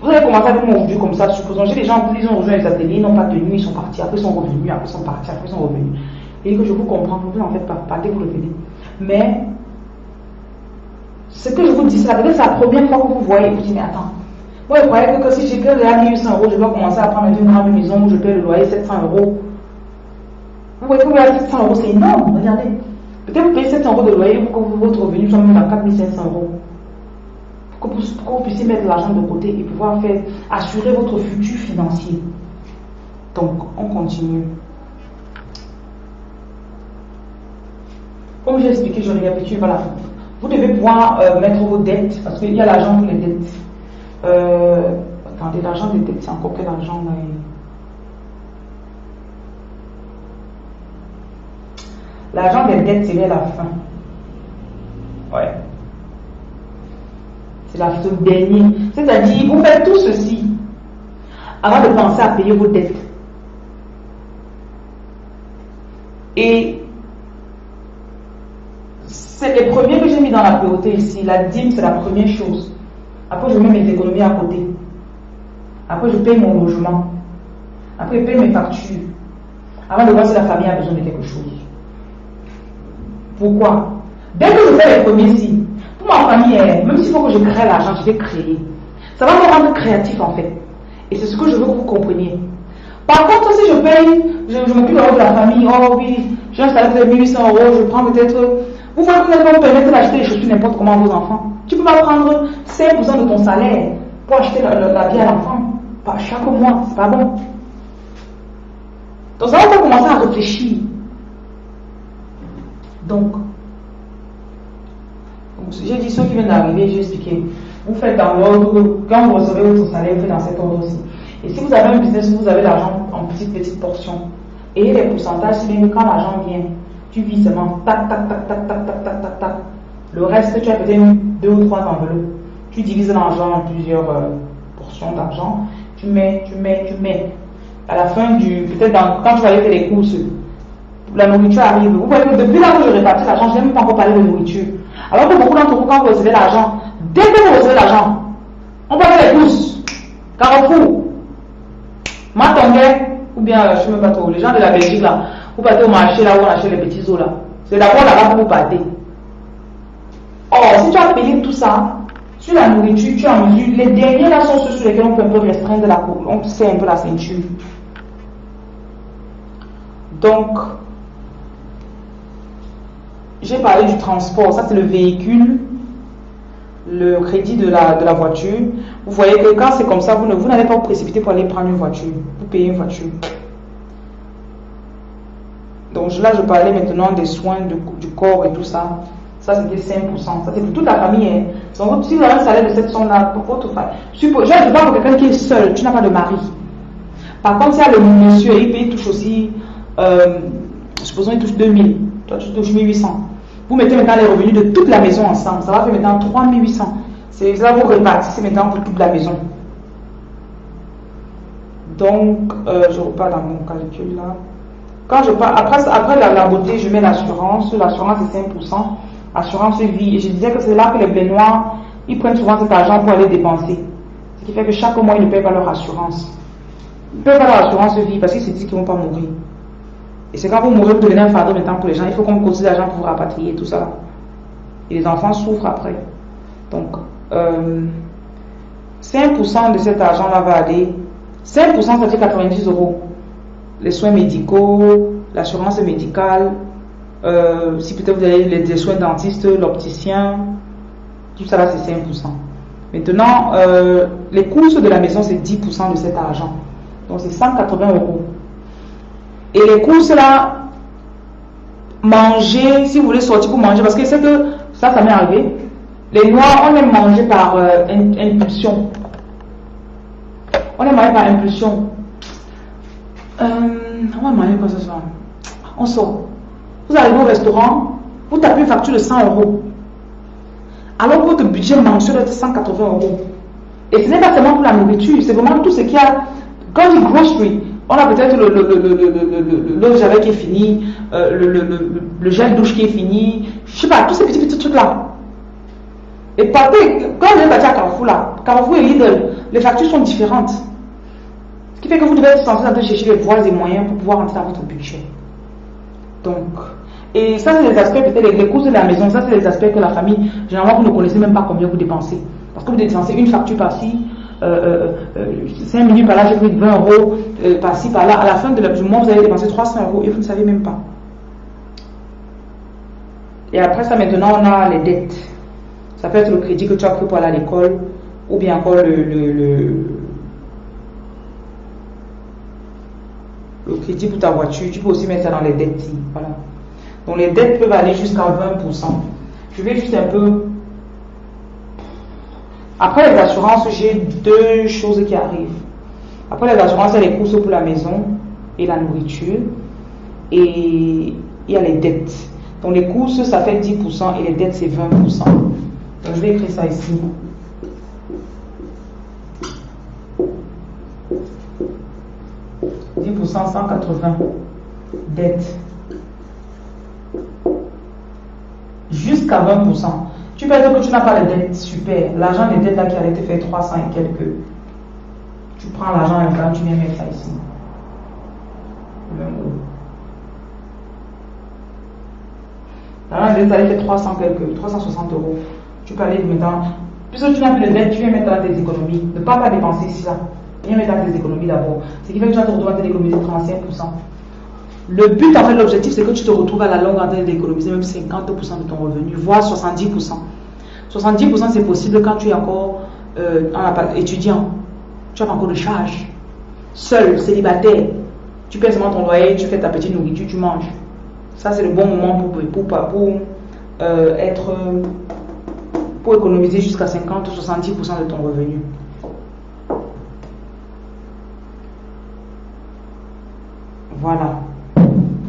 Vous allez commencer avec moi aujourd'hui comme ça, supposons. J'ai des gens qui ont rejoint les ateliers, ils n'ont pas tenu, ils sont partis, après ils sont revenus, après ils sont partis, après ils sont revenus. Et que je vous comprends, vous n'en faites pas, partez, vous revenez. Mais, ce que je vous dis, c'est la première fois que vous voyez, vous dites, mais attends. Moi, je croyais que si j'écris 1800 €, je dois commencer à prendre une grande maison où je paie le loyer 700 €. Vous voyez combien 700 €, c'est énorme, regardez. Peut-être vous payez 700 € de loyer pour que votre revenu soit même à 4 500 €. Pour que vous puissiez mettre de l'argent de côté et pouvoir faire, assurer votre futur financier. Donc, on continue. Comme j'ai expliqué, je récapitule, voilà. Vous devez pouvoir mettre vos dettes, parce qu'il y a l'argent pour les dettes. Attendez, l'argent des dettes, c'est encore quel argent là, l'argent des dettes, c'est vers la fin. Ouais. C'est la fin de dernier. C'est-à-dire, vous faites tout ceci avant de penser à payer vos dettes. Et c'est les premiers que j'ai mis dans la priorité ici. La dîme, c'est la première chose. Après, je mets mes économies à côté. Après, je paye mon logement. Après, je paye mes factures. Avant de voir si la famille a besoin de quelque chose. Pourquoi? Dès que je fais les premiers signes, pour ma famille, même s'il faut que je crée l'argent, je vais créer. Ça va me rendre créatif en fait. Et c'est ce que je veux que vous compreniez. Par contre, si je paye, je m'occupe de la famille, oh oui, j'ai un salaire de 1800 €, je prends peut-être. Vous voyez que vous allez me permettre d'acheter les chaussures n'importe comment à vos enfants. Tu peux m'apprendre 5% de ton salaire pour acheter la vie à l'enfant. Pas chaque mois, c'est pas bon. Donc ça va commencer à réfléchir. Donc j'ai dit ceux qui viennent d'arriver, j'ai expliqué. Vous faites dans l'ordre, quand vous recevez votre salaire, vous faites dans cet ordre aussi. Et si vous avez un business où vous avez l'argent en petites portions, et les pourcentages, c'est bien que quand l'argent vient, tu vis seulement tac, tac, tac, tac, tac, tac, tac, tac, tac. Le reste, tu as peut-être 2 ou 3 enveloppes. Tu divises l'argent en plusieurs portions d'argent. Tu mets. À la fin du. Peut-être quand tu vas aller faire les courses. La nourriture arrive. Vous voyez que depuis là où je répartis l'argent, je n'ai même pas encore parlé de nourriture. Alors que beaucoup d'entre vous, quand vous recevez l'argent, dès que vous recevez l'argent, on va faire les courses. Carrefour, Matongé, ou bien, je ne sais même pas trop, les gens de la Belgique là, vous partez au marché là où on achète les petits os là. C'est d'abord là-bas que vous partez. Or, si tu as payé tout ça, sur la nourriture, tu as en mesure, les derniers là sont ceux sur lesquels on peut un peu restreindre la cour, on serre un peu la ceinture. Donc, j'ai parlé du transport, ça c'est le véhicule, le crédit de la voiture. Vous voyez que quand c'est comme ça, vous n'allez pas vous précipiter pour aller prendre une voiture, vous payez une voiture. Donc là, je parlais maintenant des soins du corps et tout ça. Ça c'était 5%. Ça c'est pour toute la famille. Hein. Donc si vous avez un salaire de 700 là, pour votre femme. Suppose, je parle pour quelqu'un qui est seul, tu n'as pas de mari. Par contre, il y a le monsieur, il paye, touche aussi, supposons il touche 2000, toi tu touches 1800. Vous mettez maintenant les revenus de toute la maison ensemble. Ça va faire maintenant 3800. C'est là que vous répartissez maintenant pour toute la maison. Donc, je repars dans mon calcul là. Quand je pars, après la beauté, je mets l'assurance. L'assurance, c'est 5%. Assurance vie. Et je disais que c'est là que les blés noirs, ils prennent souvent cet argent pour aller dépenser. Ce qui fait que chaque mois, ils ne payent pas leur assurance. Ils ne payent pas leur assurance vie parce qu'ils se disent qu'ils ne vont pas mourir. Et c'est quand vous mourrez, vous devenez un fardeau maintenant pour les gens. Il faut qu'on cause de l'argent pour vous rapatrier et tout ça. Et les enfants souffrent après. Donc, 5% de cet argent-là va aller. 5%, c'est-à-dire 90 €. Les soins médicaux, l'assurance médicale, si peut-être vous avez les soins dentistes, l'opticien, tout ça là, c'est 5%. Maintenant, les courses de la maison, c'est 10% de cet argent. Donc, c'est 180 €. Et les courses là, manger, si vous voulez sortir pour manger, parce que c'est que ça m'est arrivé. Les noirs, on aime manger par impulsion. On aime manger par impulsion. On va manger comme ça souvent. On sort. Vous arrivez au restaurant, vous tapez une facture de 100 €. Alors que votre budget mensuel est de 180 €. Et ce n'est pas seulement pour la nourriture, c'est vraiment tout ce qu'il y a. Quand je dis grocery, on a peut-être l'eau de javel qui est fini, le gel douche qui est fini, je sais pas, tous ces petits trucs là. Et partez, quand vous êtes parti à Carrefour là, Carrefour et Lidl, les factures sont différentes. Ce qui fait que vous devez être censé chercher les voies et moyens pour pouvoir rentrer dans votre budget. Donc, et ça c'est les aspects, peut-être les courses de la maison, ça c'est les aspects que la famille, généralement vous ne connaissez même pas combien vous dépensez. Parce que vous dépensez une facture par-ci, 5 minutes par là, j'ai pris 20 € par-ci, par-là. À la fin du mois, vous allez dépenser 300 € et vous ne savez même pas. Et après ça, maintenant, on a les dettes. Ça peut être le crédit que tu as pris pour aller à l'école, ou bien encore le crédit pour ta voiture. Tu peux aussi mettre ça dans les dettes. Voilà. Donc les dettes peuvent aller jusqu'à 20%. Je vais juste un peu... Après les assurances, j'ai deux choses qui arrivent. Après les assurances, il y a les courses pour la maison et la nourriture. Et il y a les dettes. Donc les courses, ça fait 10% et les dettes, c'est 20%. Donc je vais écrire ça ici. Pour 180 dettes jusqu'à 20%. Tu peux dire que tu n'as pas les dettes, super. L'argent des dettes là qui allait te faire 300 et quelques, tu prends l'argent et là, tu viens mettre ça ici. L'argent des dettes allait te faire 300 quelques, 360 euros. Tu peux aller maintenant, puisque tu n'as plus de dettes, tu viens mettre dans tes économies. Ne pas dépenser ici là. Viens mettre dans tes économies d'abord. Ce qui fait que tu vas te retrouver à économiser 35%. Le but, en fait, l'objectif, c'est que tu te retrouves à la longue en train d'économiser même 50% de ton revenu, voire 70%. 70%, c'est possible quand tu es encore étudiant. Tu as encore de charges. Seul, célibataire. Tu payes seulement ton loyer, tu fais ta petite nourriture, tu manges. Ça, c'est le bon moment pour économiser jusqu'à 50 ou 70% de ton revenu. Voilà.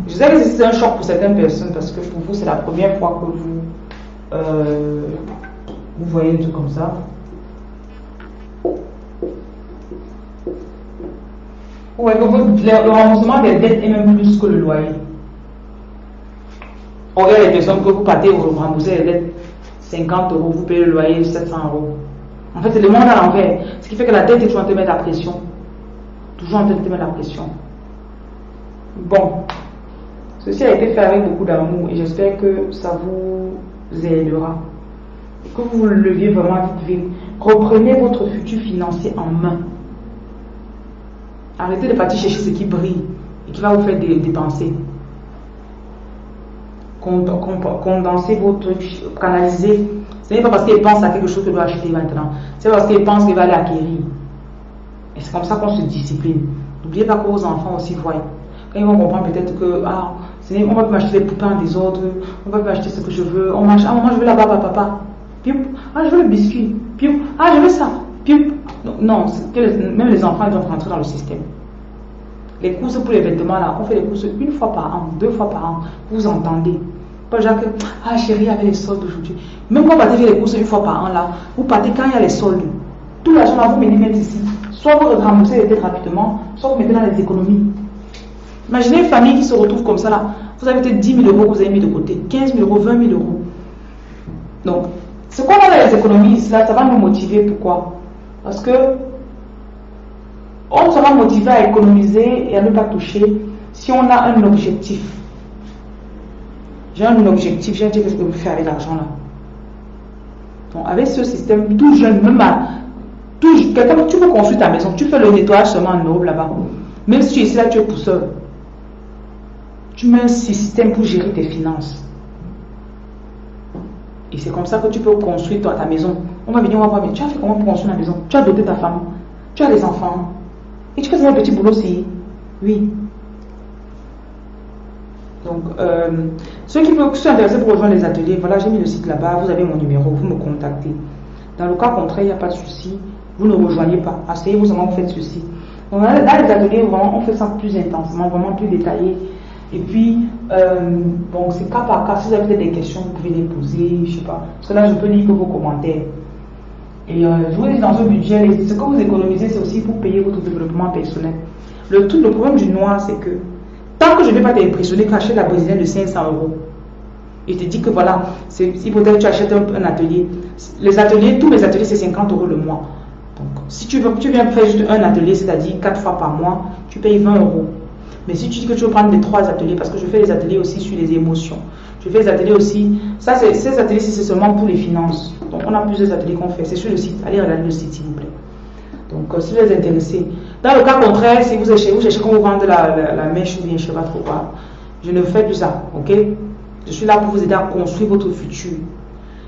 Je sais que c'est un choc pour certaines personnes parce que pour vous, c'est la première fois que vous voyez un truc comme ça. Ouais, le remboursement des dettes est même plus que le loyer. On regarde les personnes que vous partez, vous remboursez les dettes 50 euros, vous payez le loyer 700 euros. En fait, c'est le monde à l'envers. Ce qui fait que la dette est toujours en train de mettre la pression. Toujours en train de te mettre la pression. Bon, ceci a été fait avec beaucoup d'amour et j'espère que ça vous aidera. Que vous vous leviez vraiment vite. Reprenez votre futur financier en main. Arrêtez de partir chercher ce qui brille et qui va vous faire dépenser. Condensez votre... Canalisez. Ce n'est pas parce qu'il pense à quelque chose qu'il doit acheter maintenant. C'est parce qu'il pense qu'il va l'acquérir. Et c'est comme ça qu'on se discipline. N'oubliez pas que vos enfants aussi voient. Et ils vont comprendre peut-être que, ah, on va m'acheter des poupées en désordre, on va m'acheter ce que je veux, on mange, ah, moi je veux la barbe à papa, pioup, ah, je veux le biscuit, pioup, ah, je veux ça, pioup. Non, même les enfants, ils doivent rentrer dans le système. Les courses pour les vêtements, là, on fait les courses une fois par an, deux fois par an, vous entendez. Pas genre que, ah, chérie, avec les soldes aujourd'hui. Même quand vous partez faire les courses une fois par an, là, vous partez quand il y a les soldes. Tout l'argent, là, vous mettez même ici. Soit vous remboursez les dettes rapidement, soit vous mettez dans les économies. Imaginez une famille qui se retrouve comme ça là. Vous avez peut-être 10 000 euros que vous avez mis de côté, 15 000 euros, 20 000 euros. Donc, ce qu'on a dans les économies, ça va nous motiver. Pourquoi? Parce que on sera motivé à économiser et à ne pas toucher si on a un objectif. J'ai un objectif, j'ai dit qu'est-ce que je fais avec l'argent là. Donc, avec ce système, tout jeune, même quelqu'un, tu peux construire ta maison, tu fais le nettoyage seulement en Europe là-bas. Même si tu es ici là, tu es pousseur. Tu mets un système pour gérer tes finances. Et c'est comme ça que tu peux construire toi, ta maison. On va venir, on va voir, mais tu as fait comment pour construire la maison? Tu as doté ta femme, tu as des enfants. Et tu fais un petit boulot aussi. Oui. Donc, ceux qui sont intéressés pour rejoindre les ateliers, voilà, j'ai mis le site là-bas, vous avez mon numéro, vous me contactez. Dans le cas contraire, il n'y a pas de souci, vous ne rejoignez pas. Asseyez-vous seulement, vous faites ceci. Donc là, les ateliers, vraiment, on fait ça plus intensément, vraiment plus détaillé. Et puis, bon, c'est cas par cas. Si vous avez des questions, vous pouvez les poser, je ne sais pas. Parce que là, je peux lire que vos commentaires. Et je vous dis, dans ce budget, ce que vous économisez, c'est aussi pour payer votre développement personnel. Le problème du noir, c'est que tant que je ne vais pas t'impressionner quand j'achète la brésilienne de 500 euros, et je te dis que voilà, si peut-être tu achètes un atelier, les ateliers, tous les ateliers, c'est 50 euros le mois. Donc, si tu viens faire juste un atelier, c'est-à-dire 4 fois par mois, tu payes 20 euros. Mais si tu dis que tu veux prendre les 3 ateliers, parce que je fais les ateliers aussi sur les émotions, je fais les ateliers aussi, ça c'est ces ateliers, c'est seulement pour les finances. Donc on a plusieurs ateliers qu'on fait, c'est sur le site, allez regarder le site s'il vous plaît. Donc si vous êtes intéressé, dans le cas contraire, si vous êtes chez vous, je cherche qu'on vous vende la mèche ou bien je ne sais pas trop quoi, je ne fais plus ça, ok? Je suis là pour vous aider à construire votre futur.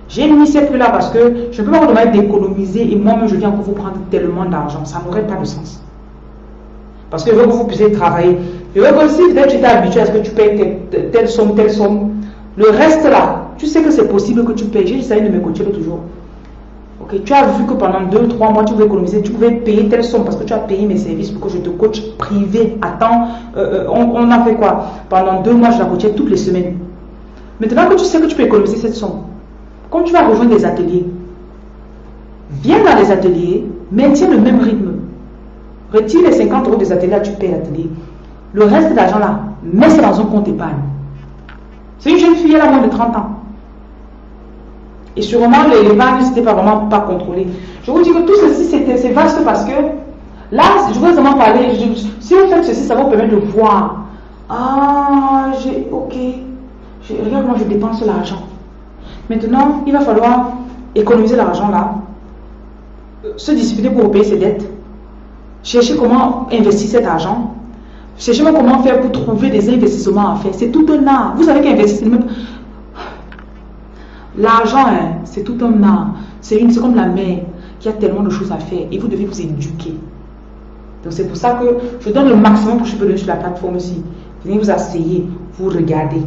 J'ai mis ces prix-là parce que je ne peux pas vous demander d'économiser et moi-même je viens pour vous prendre tellement d'argent. Ça n'aurait pas de sens. Parce que je veux que vous puissiez travailler. Je veux que si tu étais habitué à ce que tu payes telle somme, le reste là, tu sais que c'est possible que tu payes. J'ai essayé de me coacher toujours. Okay. Tu as vu que pendant 2-3 mois, tu pouvais économiser, tu pouvais payer telle somme parce que tu as payé mes services pour que je te coach privé. Attends, on a fait quoi? Pendant 2 mois, je la coachais toutes les semaines. Maintenant que tu sais que tu peux économiser cette somme, quand tu vas rejoindre des ateliers, viens dans les ateliers, maintiens le même rythme. Retire les 50 € des ateliers, tu payes l'atelier. Le reste de l'argent là, mets ça dans un compte épargne. C'est une jeune fille, elle a moins de 30 ans. Et sûrement, l'épargne, ce n'était pas vraiment pas contrôlé. Je vous dis que tout ceci, c'est vaste parce que là, je veux vraiment parler. Si vous faites ceci, ça va vous permettre de voir. Ah, ok. Regarde comment je dépense l'argent. Maintenant, il va falloir économiser l'argent là, se discipliner pour payer ses dettes, chercher comment investir cet argent, chercher comment faire pour trouver des investissements à faire. C'est tout un art. Vous savez qu'investir, l'argent, hein, c'est tout un art. C'est comme la mer qui a tellement de choses à faire et vous devez vous éduquer. Donc c'est pour ça que je donne le maximum que je peux donner sur la plateforme aussi. Venez vous asseyez, vous regardez.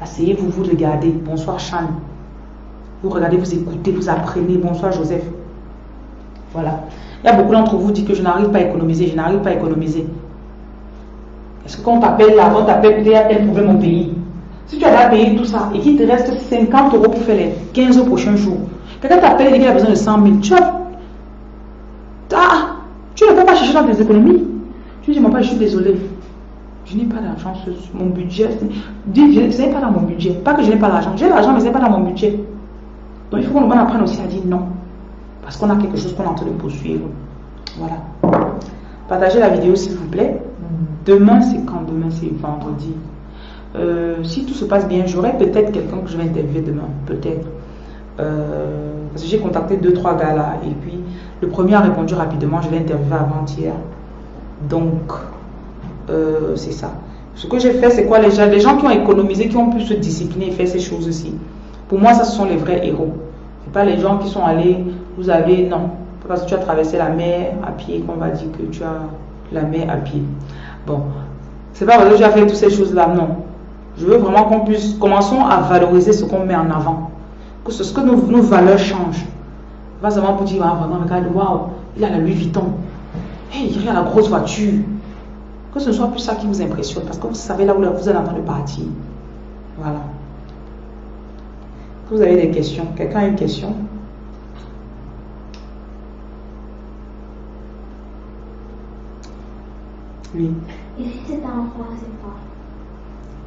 Asseyez-vous, vous regardez. Bonsoir, Chan. Vous regardez, vous écoutez, vous apprenez. Bonsoir, Joseph. Voilà. Il y a beaucoup d'entre vous qui disent que je n'arrive pas à économiser, je n'arrive pas à économiser. Est-ce que quand on t'appelle là, on t'appelle, il y a tel problème au pays. Si tu as à payer tout ça et qu'il te reste 50 € pour faire les 15 prochains jours, quelqu'un t'appelle et qu'il a besoin de 100 000, tu ne peux pas chercher dans tes économies. Tu dis, papa, je suis désolé. Je n'ai pas d'argent sur mon budget. Ce n'est pas dans mon budget. Pas que je n'ai pas d'argent. J'ai l'argent, mais ce n'est pas dans mon budget. Donc, il faut qu'on apprenne aussi à dire non. Parce qu'on a quelque chose qu'on est en train de poursuivre. Voilà. Partagez la vidéo, s'il vous plaît. Demain, c'est quand? Demain, c'est vendredi. Si tout se passe bien, j'aurai peut-être quelqu'un que je vais interviewer demain. Peut-être. Parce que j'ai contacté 2-3 gars là. Et puis, le premier a répondu rapidement. Je l'ai interviewé avant-hier. Donc... c'est ça. Ce que j'ai fait, c'est quoi? Les gens qui ont économisé, qui ont pu se discipliner et faire ces choses aussi. Pour moi, ça, ce sont les vrais héros. C'est pas les gens qui sont allés, vous avez, non. Parce que tu as traversé la mer à pied, qu'on va dire que tu as la mer à pied. Bon, c'est pas parce que tu as fait toutes ces choses-là, non. Je veux vraiment qu'on puisse, commençons à valoriser ce qu'on met en avant. Que ce que nos valeurs changent. Pas seulement pour dire, ah, vraiment, regarde, waouh, il a la Louis Vuitton. Hey, il a la grosse voiture. Que ce soit plus ça qui vous impressionne, parce que vous savez là où vous êtes en train de partir. Voilà. Vous avez des questions? Quelqu'un a une question? Oui. Et si c'était en francs CFA?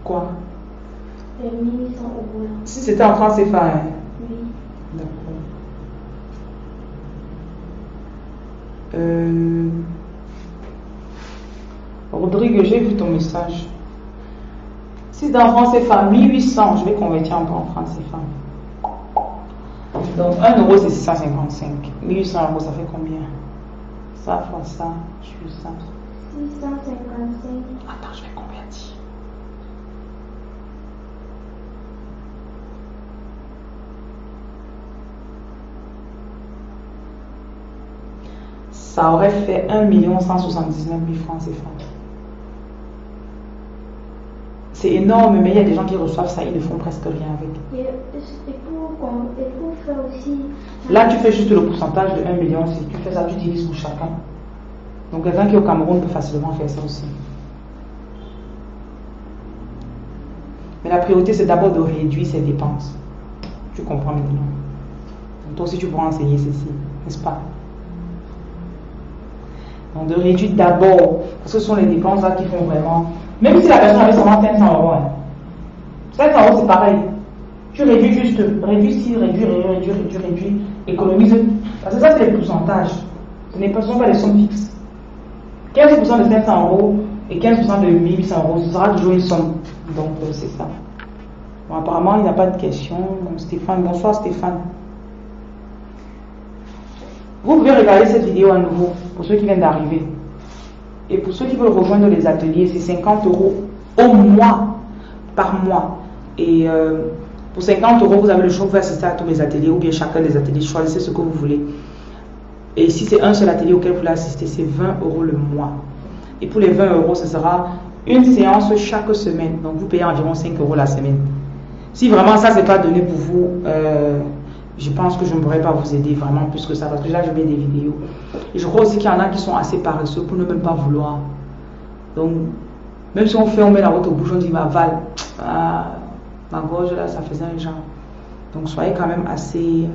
Quoi? Les 1 800 €. Si c'était en francs CFA, hein? Oui. D'accord. Rodrigue, j'ai vu ton message. Si dans France CFA, 1800, je vais convertir encore en France CFA. Donc 1 € c'est 655. 1800 €, ça fait combien? Ça fois ça, je suis ça. 655. Attends, je vais convertir. Ça aurait fait 1 179 000 francs CFA. C'est énorme, mais il y a des gens qui reçoivent ça, ils ne font presque rien avec. Et pour faire aussi... Là, tu fais juste le pourcentage de 1 million. Si tu fais ça, tu divises pour chacun. Donc, quelqu'un qui est au Cameroun peut facilement faire ça aussi. Mais la priorité, c'est d'abord de réduire ses dépenses. Tu comprends maintenant. Donc, toi aussi, tu pourras enseigner ceci, n'est-ce pas? Donc, de réduire d'abord, parce que ce sont les dépenses là qui font vraiment... Même si la personne avait seulement 500 €, hein. 500 € c'est pareil. Tu réduis juste, réduis, économise. Parce que ça c'est les pourcentages. Ce ne sont pas des sommes fixes. 15% de 500 € et 15% de 1800 €, ce sera toujours une somme. Donc c'est ça. Bon, apparemment il n'y a pas de questions. Donc, Stéphane, bonsoir Stéphane. Vous pouvez regarder cette vidéo à nouveau pour ceux qui viennent d'arriver. Et pour ceux qui veulent rejoindre les ateliers, c'est 50 € au mois, par mois. Et pour 50 €, vous avez le choix, vous assistez à tous mes ateliers ou bien chacun des ateliers, choisissez ce que vous voulez. Et si c'est un seul atelier auquel vous voulez assister, c'est 20 € le mois. Et pour les 20 €, ce sera une séance chaque semaine. Donc vous payez environ 5 € la semaine. Si vraiment ça c'est pas donné pour vous, je pense que je ne pourrais pas vous aider vraiment plus que ça. Parce que là, je mets des vidéos. Et je crois aussi qu'il y en a qui sont assez paresseux pour ne même pas vouloir. Donc, même si on fait, on met la route au bouche, on dit ma val, ah, ma gorge là, ça faisait un genre. Donc, soyez quand même assez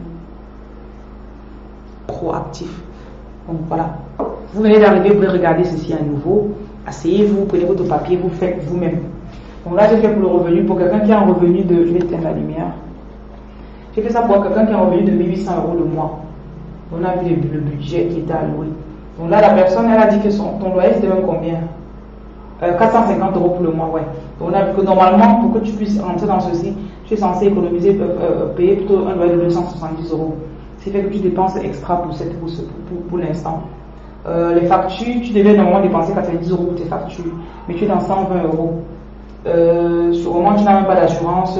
proactif. Donc, voilà. Vous venez d'arriver, vous pouvez regarder ceci à nouveau. Asseyez-vous, prenez votre papier, vous faites vous-même. Donc là, j'ai fait pour le revenu, pour quelqu'un qui a un revenu de... Je vais éteindre la lumière. J'ai fait ça pour quelqu'un qui a un revenu de 1800 € le mois. On a vu le budget qui était alloué. Donc là, la personne, elle a dit que ton loyer, c'était même combien? 450 € pour le mois, ouais. Donc on a vu que normalement, pour que tu puisses rentrer dans ceci, tu es censé économiser, payer plutôt un loyer de 270 €. Ce qui fait que tu dépenses extra pour l'instant. Les factures, tu devais normalement dépenser 90 € pour tes factures, mais tu es dans 120 €. Sûrement, tu n'as même pas d'assurance.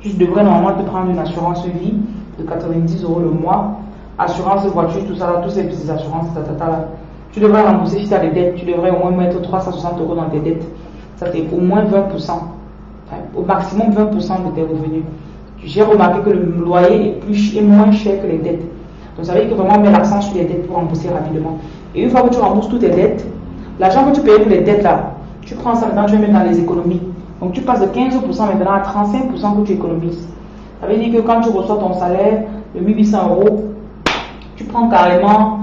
Tu devrais normalement te prendre une assurance vie de 90 € le mois. Assurance voiture, tout ça là, toutes ces petites assurances, là. Tu devrais rembourser si tu as des dettes, tu devrais au moins mettre 360 € dans tes dettes. Ça fait au moins 20%, au maximum 20% de tes revenus. J'ai remarqué que le loyer est moins cher que les dettes. Donc ça veut dire que vraiment on met l'accent sur les dettes pour rembourser rapidement. Et une fois que tu rembourses toutes tes dettes, l'argent que tu payes pour les dettes là, tu prends ça maintenant, tu mets dans les économies. Donc tu passes de 15% maintenant à 35% que tu économises. Ça veut dire que quand tu reçois ton salaire de 1800 €, tu prends carrément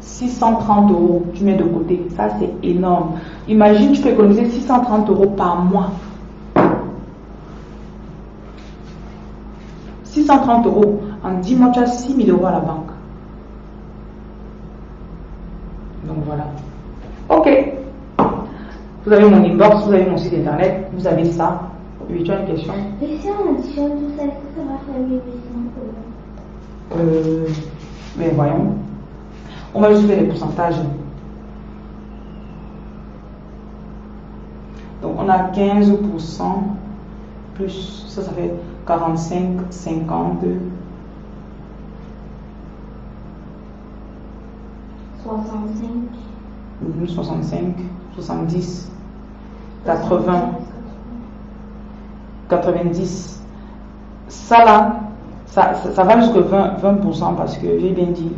630 €. Tu mets de côté. Ça, c'est énorme. Imagine, tu peux économiser 630 € par mois. 630 €. En 10 mois, tu as 6 000 € à la banque. Donc, voilà. OK. Vous avez mon inbox, vous avez mon site internet, vous avez ça. Oui, tu as une question? Et si on additionne tout ça, est-ce que ça va faire 1800 €? Mais voyons. On va juste faire les pourcentages. Donc, on a 15% plus, ça, ça fait 45, 52, 65, 65, 70, 80, 90. Ça là, ça va jusqu'à 20% parce que j'ai bien dit.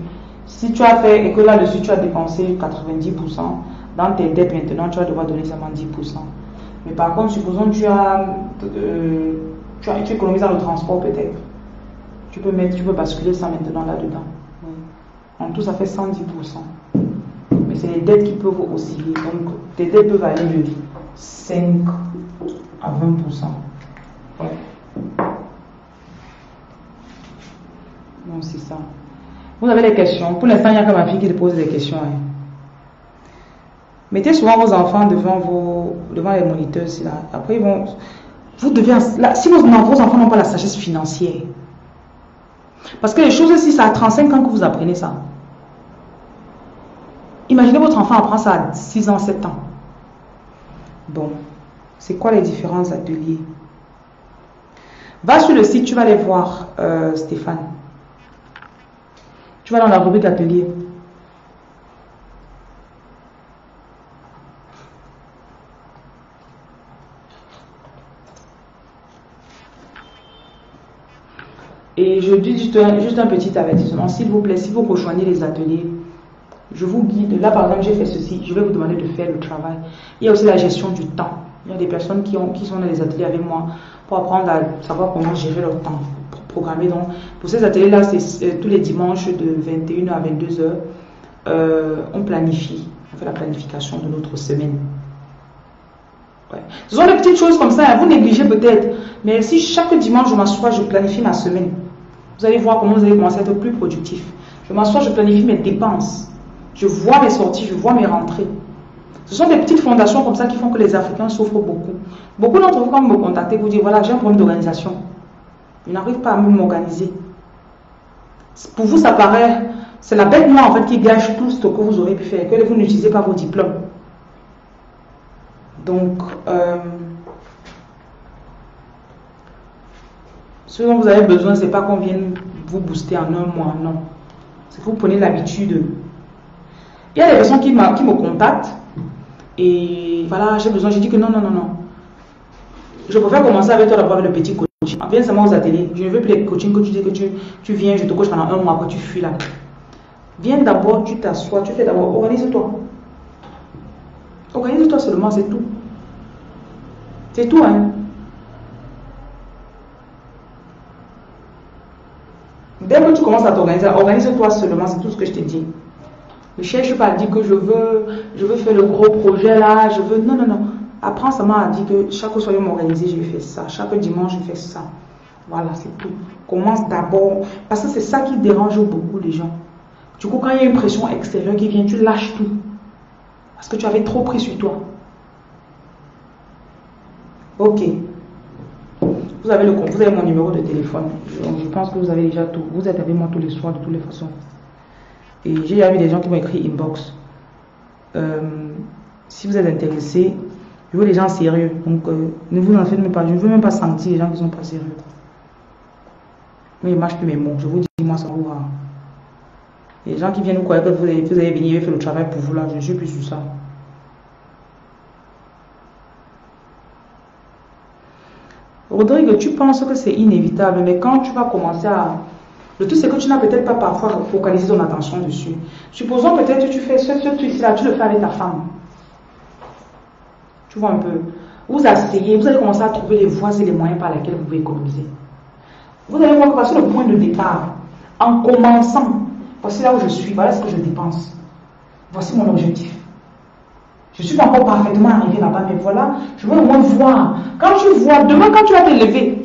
Si tu as fait et que là-dessus tu as dépensé 90%, dans tes dettes maintenant tu vas devoir donner seulement 10%. Mais par contre, supposons que tu économises dans le transport peut-être. Tu peux basculer ça maintenant là-dedans. Oui. En tout, ça fait 110%. Mais c'est les dettes qui peuvent osciller. Donc, tes dettes peuvent aller de 5 à 20%. Ouais. Donc, c'est ça. Vous avez des questions. Pour l'instant, il n'y a que ma fille qui pose des questions. Hein. Mettez souvent vos enfants devant les moniteurs. Là. Après, ils vont... Vous devez... Là, si vos enfants n'ont pas la sagesse financière. Parce que les choses, si c'est à 35 ans que vous apprenez ça. Imaginez votre enfant apprend ça à 6 ans, 7 ans. Bon. C'est quoi les différents ateliers? Va sur le site, tu vas les voir, Stéphane. Tu vas dans la rubrique atelier. Et je dis juste un petit avertissement. S'il vous plaît, si vous rejoignez les ateliers, je vous guide. Là, par exemple, j'ai fait ceci. Je vais vous demander de faire le travail. Il y a aussi la gestion du temps. Il y a des personnes qui sont dans les ateliers avec moi pour apprendre à savoir comment gérer leur temps. Programmé. Donc, pour ces ateliers-là, c'est tous les dimanches de 21h à 22h, on planifie, on fait la planification de notre semaine. Ouais. Ce sont des petites choses comme ça, hein, vous négligez peut-être, mais si chaque dimanche je m'assois, je planifie ma semaine, vous allez voir comment vous allez commencer à être plus productif. Je m'assois, je planifie mes dépenses, je vois mes sorties, je vois mes rentrées. Ce sont des petites fondations comme ça qui font que les Africains souffrent beaucoup. Beaucoup d'entre vous, quand vous me contactez, vous dites voilà, j'ai un problème d'organisation. Je n'arrive pas à m'organiser. Pour vous, ça paraît... C'est la bête noire en fait qui gâche tout ce que vous aurez pu faire. Que vous n'utilisez pas vos diplômes. Donc, ce dont vous avez besoin, c'est pas qu'on vienne vous booster en un mois, non. C'est que vous prenez l'habitude. Il y a des personnes qui me contactent et voilà, j'ai besoin, je dis que non. Je préfère commencer avec toi d'abord avec le petit coaching. Viens seulement aux ateliers. Je ne veux plus les coachings que tu dis que tu viens, je te coach pendant un mois, après tu fuis là. Viens d'abord, tu t'assois, tu fais d'abord, organise-toi. Organise-toi seulement, c'est tout. C'est tout, hein. Dès que tu commences à t'organiser, organise-toi seulement, c'est tout ce que je te dis. Ne cherche pas à dire que je veux faire le gros projet là, je veux... Non. Apprends seulement à dire que chaque soir, je m'organise, je fais ça. Chaque dimanche, je fais ça. Voilà, c'est tout. Commence d'abord. Parce que c'est ça qui dérange beaucoup les gens. Du coup, quand il y a une pression extérieure qui vient, tu lâches tout. Parce que tu avais trop pris sur toi. Ok. Vous avez mon numéro de téléphone. Je pense que vous avez déjà tout. Vous êtes avec moi tous les soirs, de toutes les façons. Et j'ai déjà vu des gens qui m'ont écrit inbox. Si vous êtes intéressé, je veux les gens sérieux. Donc, ne vous en faites même pas. Je ne veux même pas sentir les gens qui ne sont pas sérieux. Mais ils ne marchent plus mes mots. Je vous dis, moi, ça vous va. Les gens qui viennent vous croire que vous avez venir faire le travail pour vous là, je ne suis plus sur ça. Rodrigue, tu penses que c'est inévitable, mais quand tu vas commencer à... Le tout, c'est que tu n'as peut-être pas parfois focalisé ton attention dessus. Supposons peut-être que tu fais ce truc-là, tu le fais avec ta femme. Tu vois un peu. Vous asseyez, vous allez commencer à trouver les voies et les moyens par lesquels vous pouvez économiser. Vous allez voir que parce que le point de départ, en commençant, voici là où je suis, voilà ce que je dépense. Voici mon objectif. Je ne suis pas encore parfaitement arrivé là-bas, mais voilà, je veux au moins voir. Quand tu vois, demain quand tu vas te lever,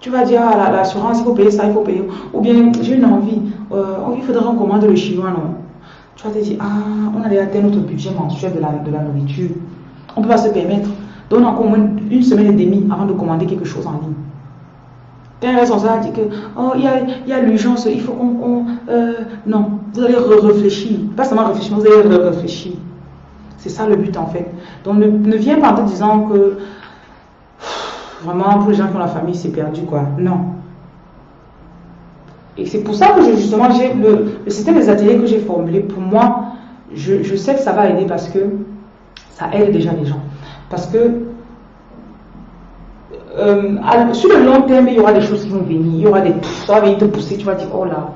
tu vas dire, ah, l'assurance, il faut payer ça, il faut payer. Ou bien, j'ai une envie, il faudrait qu'on commande le chinois, non? Tu vas te dire, ah, on a déjà atteint notre budget mensuel de la nourriture. On ne peut pas se permettre. Donne encore au moins une semaine et demie avant de commander quelque chose en ligne. Un responsable dit que oh, il y a l'urgence, il faut qu'on... non, vous allez réfléchir. Pas seulement réfléchir, vous allez réfléchir. C'est ça le but en fait. Donc ne viens pas en te disant que vraiment pour les gens qui ont la famille, c'est perdu quoi. Non. Et c'est pour ça que justement, j'ai le système des ateliers que j'ai formulé. Pour moi, je sais que ça va aider parce que ça aide déjà les gens. Parce que sur le long terme, il y aura des choses qui vont venir, il y aura des... ça va venir te pousser, tu vas dire, oh là.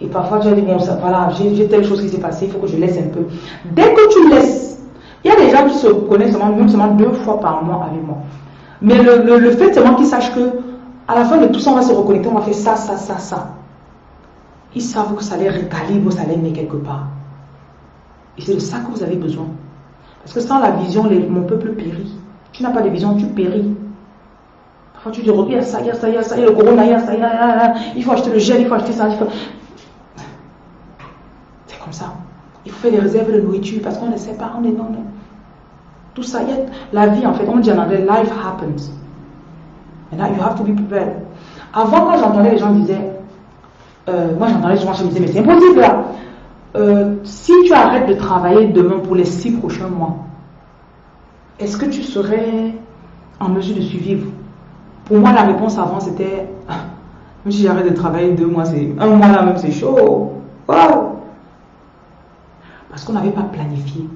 Et parfois, tu vas dire, bon, ça, voilà, j'ai telle chose qui s'est passée, il faut que je laisse un peu. Dès que tu laisses, il y a des gens qui se connaissent seulement 2 fois par mois avec moi. Mais le fait seulement qu'ils sachent que, à la fin de tout ça, on va se reconnecter, on va faire ça. Ils savent que ça les récalibre, ça les met quelque part. Et c'est de ça que vous avez besoin. Parce que sans la vision, mon peuple périt. Tu n'as pas de vision, tu péris. Quand tu dis, il y a ça, il y a le corona, il y a, il faut acheter le gel, il faut acheter ça, C'est comme ça. Il faut faire des réserves de nourriture parce qu'on ne sait pas, on est non. Tout ça, il y a la vie en fait, on dit en anglais, life happens. And now you have to be prepared. Avant, quand j'entendais les gens disaient, moi j'entendais souvent, je me disais, mais c'est impossible là. Si tu arrêtes de travailler demain pour les 6 prochains mois, est-ce que tu serais en mesure de survivre? Pour moi, la réponse avant, c'était même si j'arrête de travailler 2 mois, c'est 1 mois là même, c'est chaud. Wow. Parce qu'on n'avait pas planifié.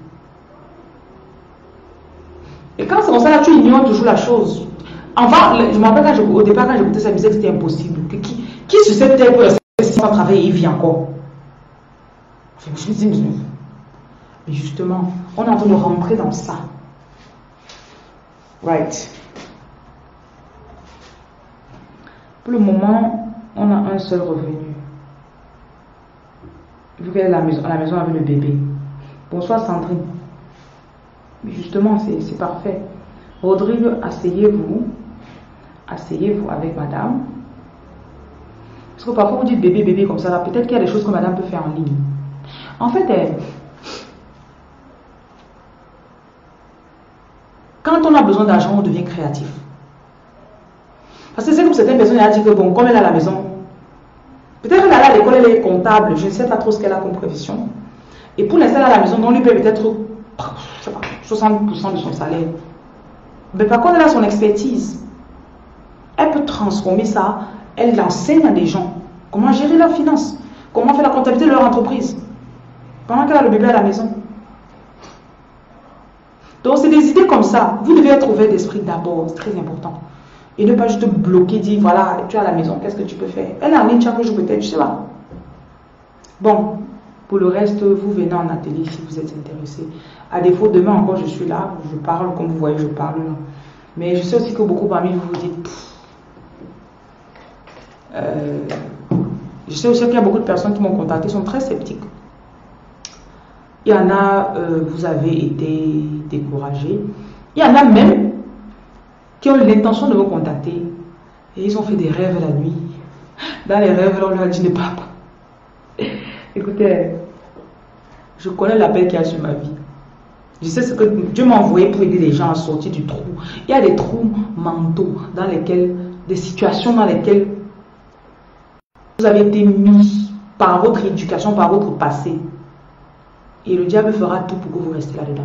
Et quand c'est comme ça, là, tu ignores toujours la chose. Enfin, je me rappelle au départ, quand j'écoutais ça, je me disais que c'était impossible. Que qui se sait pour sans travailler, il vit encore. Je me disais, mais justement, on est en train de rentrer dans ça. Right. Pour le moment, on a un seul revenu. Vu qu'elle est à la maison avec le bébé. Bonsoir Sandrine. Justement, c'est parfait. Rodrigue, asseyez-vous. Asseyez-vous avec madame. Parce que parfois, vous dites bébé comme ça. Peut-être qu'il y a des choses que madame peut faire en ligne. En fait, quand on a besoin d'argent, on devient créatif. Parce que c'est comme certaines personnes qui ont dit que bon, comme elle est à la maison, peut-être qu'elle est à l'école, elle est comptable, je ne sais pas trop ce qu'elle a comme profession. Et pour l'instant, elle est à la maison, on lui paye peut-être je sais pas, 60% de son salaire. Mais par contre, elle a son expertise. Elle peut transformer ça. Elle enseigne à des gens comment gérer leurs finances, comment faire la comptabilité de leur entreprise pendant qu'elle a le bébé à la maison. Donc, c'est des idées comme ça. Vous devez être ouvert d'esprit d'abord, c'est très important. Et ne pas juste bloquer, dire voilà, tu es à la maison, qu'est-ce que tu peux faire? Elle est en ligne chaque jour, peut-être, je sais pas. Bon, pour le reste, vous venez en atelier si vous êtes intéressé. À défaut, demain encore, je suis là, je parle, comme vous voyez, je parle. Mais je sais aussi que beaucoup parmi vous vous dites. Je sais aussi qu'il y a beaucoup de personnes qui m'ont contacté, sont très sceptiques. Il y en a, vous avez été découragés. Il y en a même qui ont eu l'intention de vous contacter. Et ils ont fait des rêves la nuit. Dans les rêves, on leur a dit ne pas. Écoutez, je connais l'appel qu'il y a sur ma vie. Je sais ce que Dieu m'a envoyé pour aider les gens à sortir du trou. Il y a des trous mentaux dans lesquels, des situations dans lesquelles vous avez été mis par votre éducation, par votre passé. Et le diable fera tout pour que vous restiez là-dedans.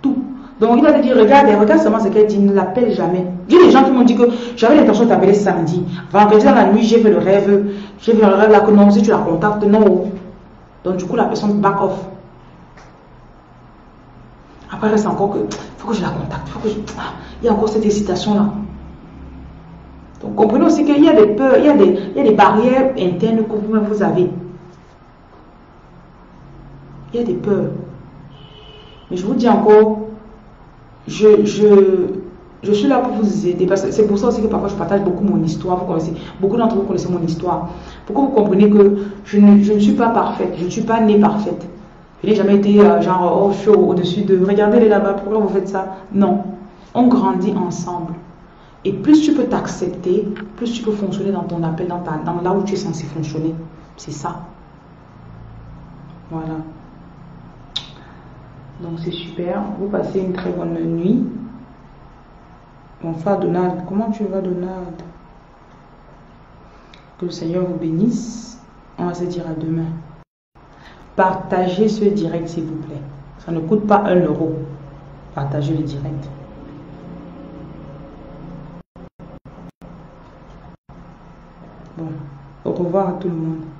Tout. Donc il a dit, regarde seulement ce qu'elle dit, ne l'appelle jamais. J'ai des gens qui m'ont dit que j'avais l'intention de t'appeler samedi. Vendredi dans la nuit, j'ai fait le rêve là que non, si tu la contactes, non. Donc du coup, la personne back off. Après, reste encore que, faut que je la contacte, faut que je... Ah, il y a encore cette hésitation-là. Donc comprenez aussi qu'il y a des peurs, il y a des barrières internes que vous-même vous avez. Il y a des peurs. Mais je vous dis encore, je suis là pour vous aider. C'est pour ça aussi que parfois je partage beaucoup mon histoire. Vous connaissez, beaucoup d'entre vous connaissez mon histoire. Pour que vous compreniez que je ne suis pas parfaite. Je ne suis pas née parfaite. Je n'ai jamais été genre, oh, je suis au-dessus de, regardez-les là-bas, pourquoi vous faites ça? Non. On grandit ensemble. Et plus tu peux t'accepter, plus tu peux fonctionner dans ton appel, dans là où tu es censé fonctionner. C'est ça. Voilà. Donc c'est super. Vous passez une très bonne nuit. Bonsoir Donald. Comment tu vas Donald? Que le Seigneur vous bénisse. On va se dire à demain. Partagez ce direct s'il vous plaît. Ça ne coûte pas 1 €. Partagez le direct. Bon. Au revoir à tout le monde.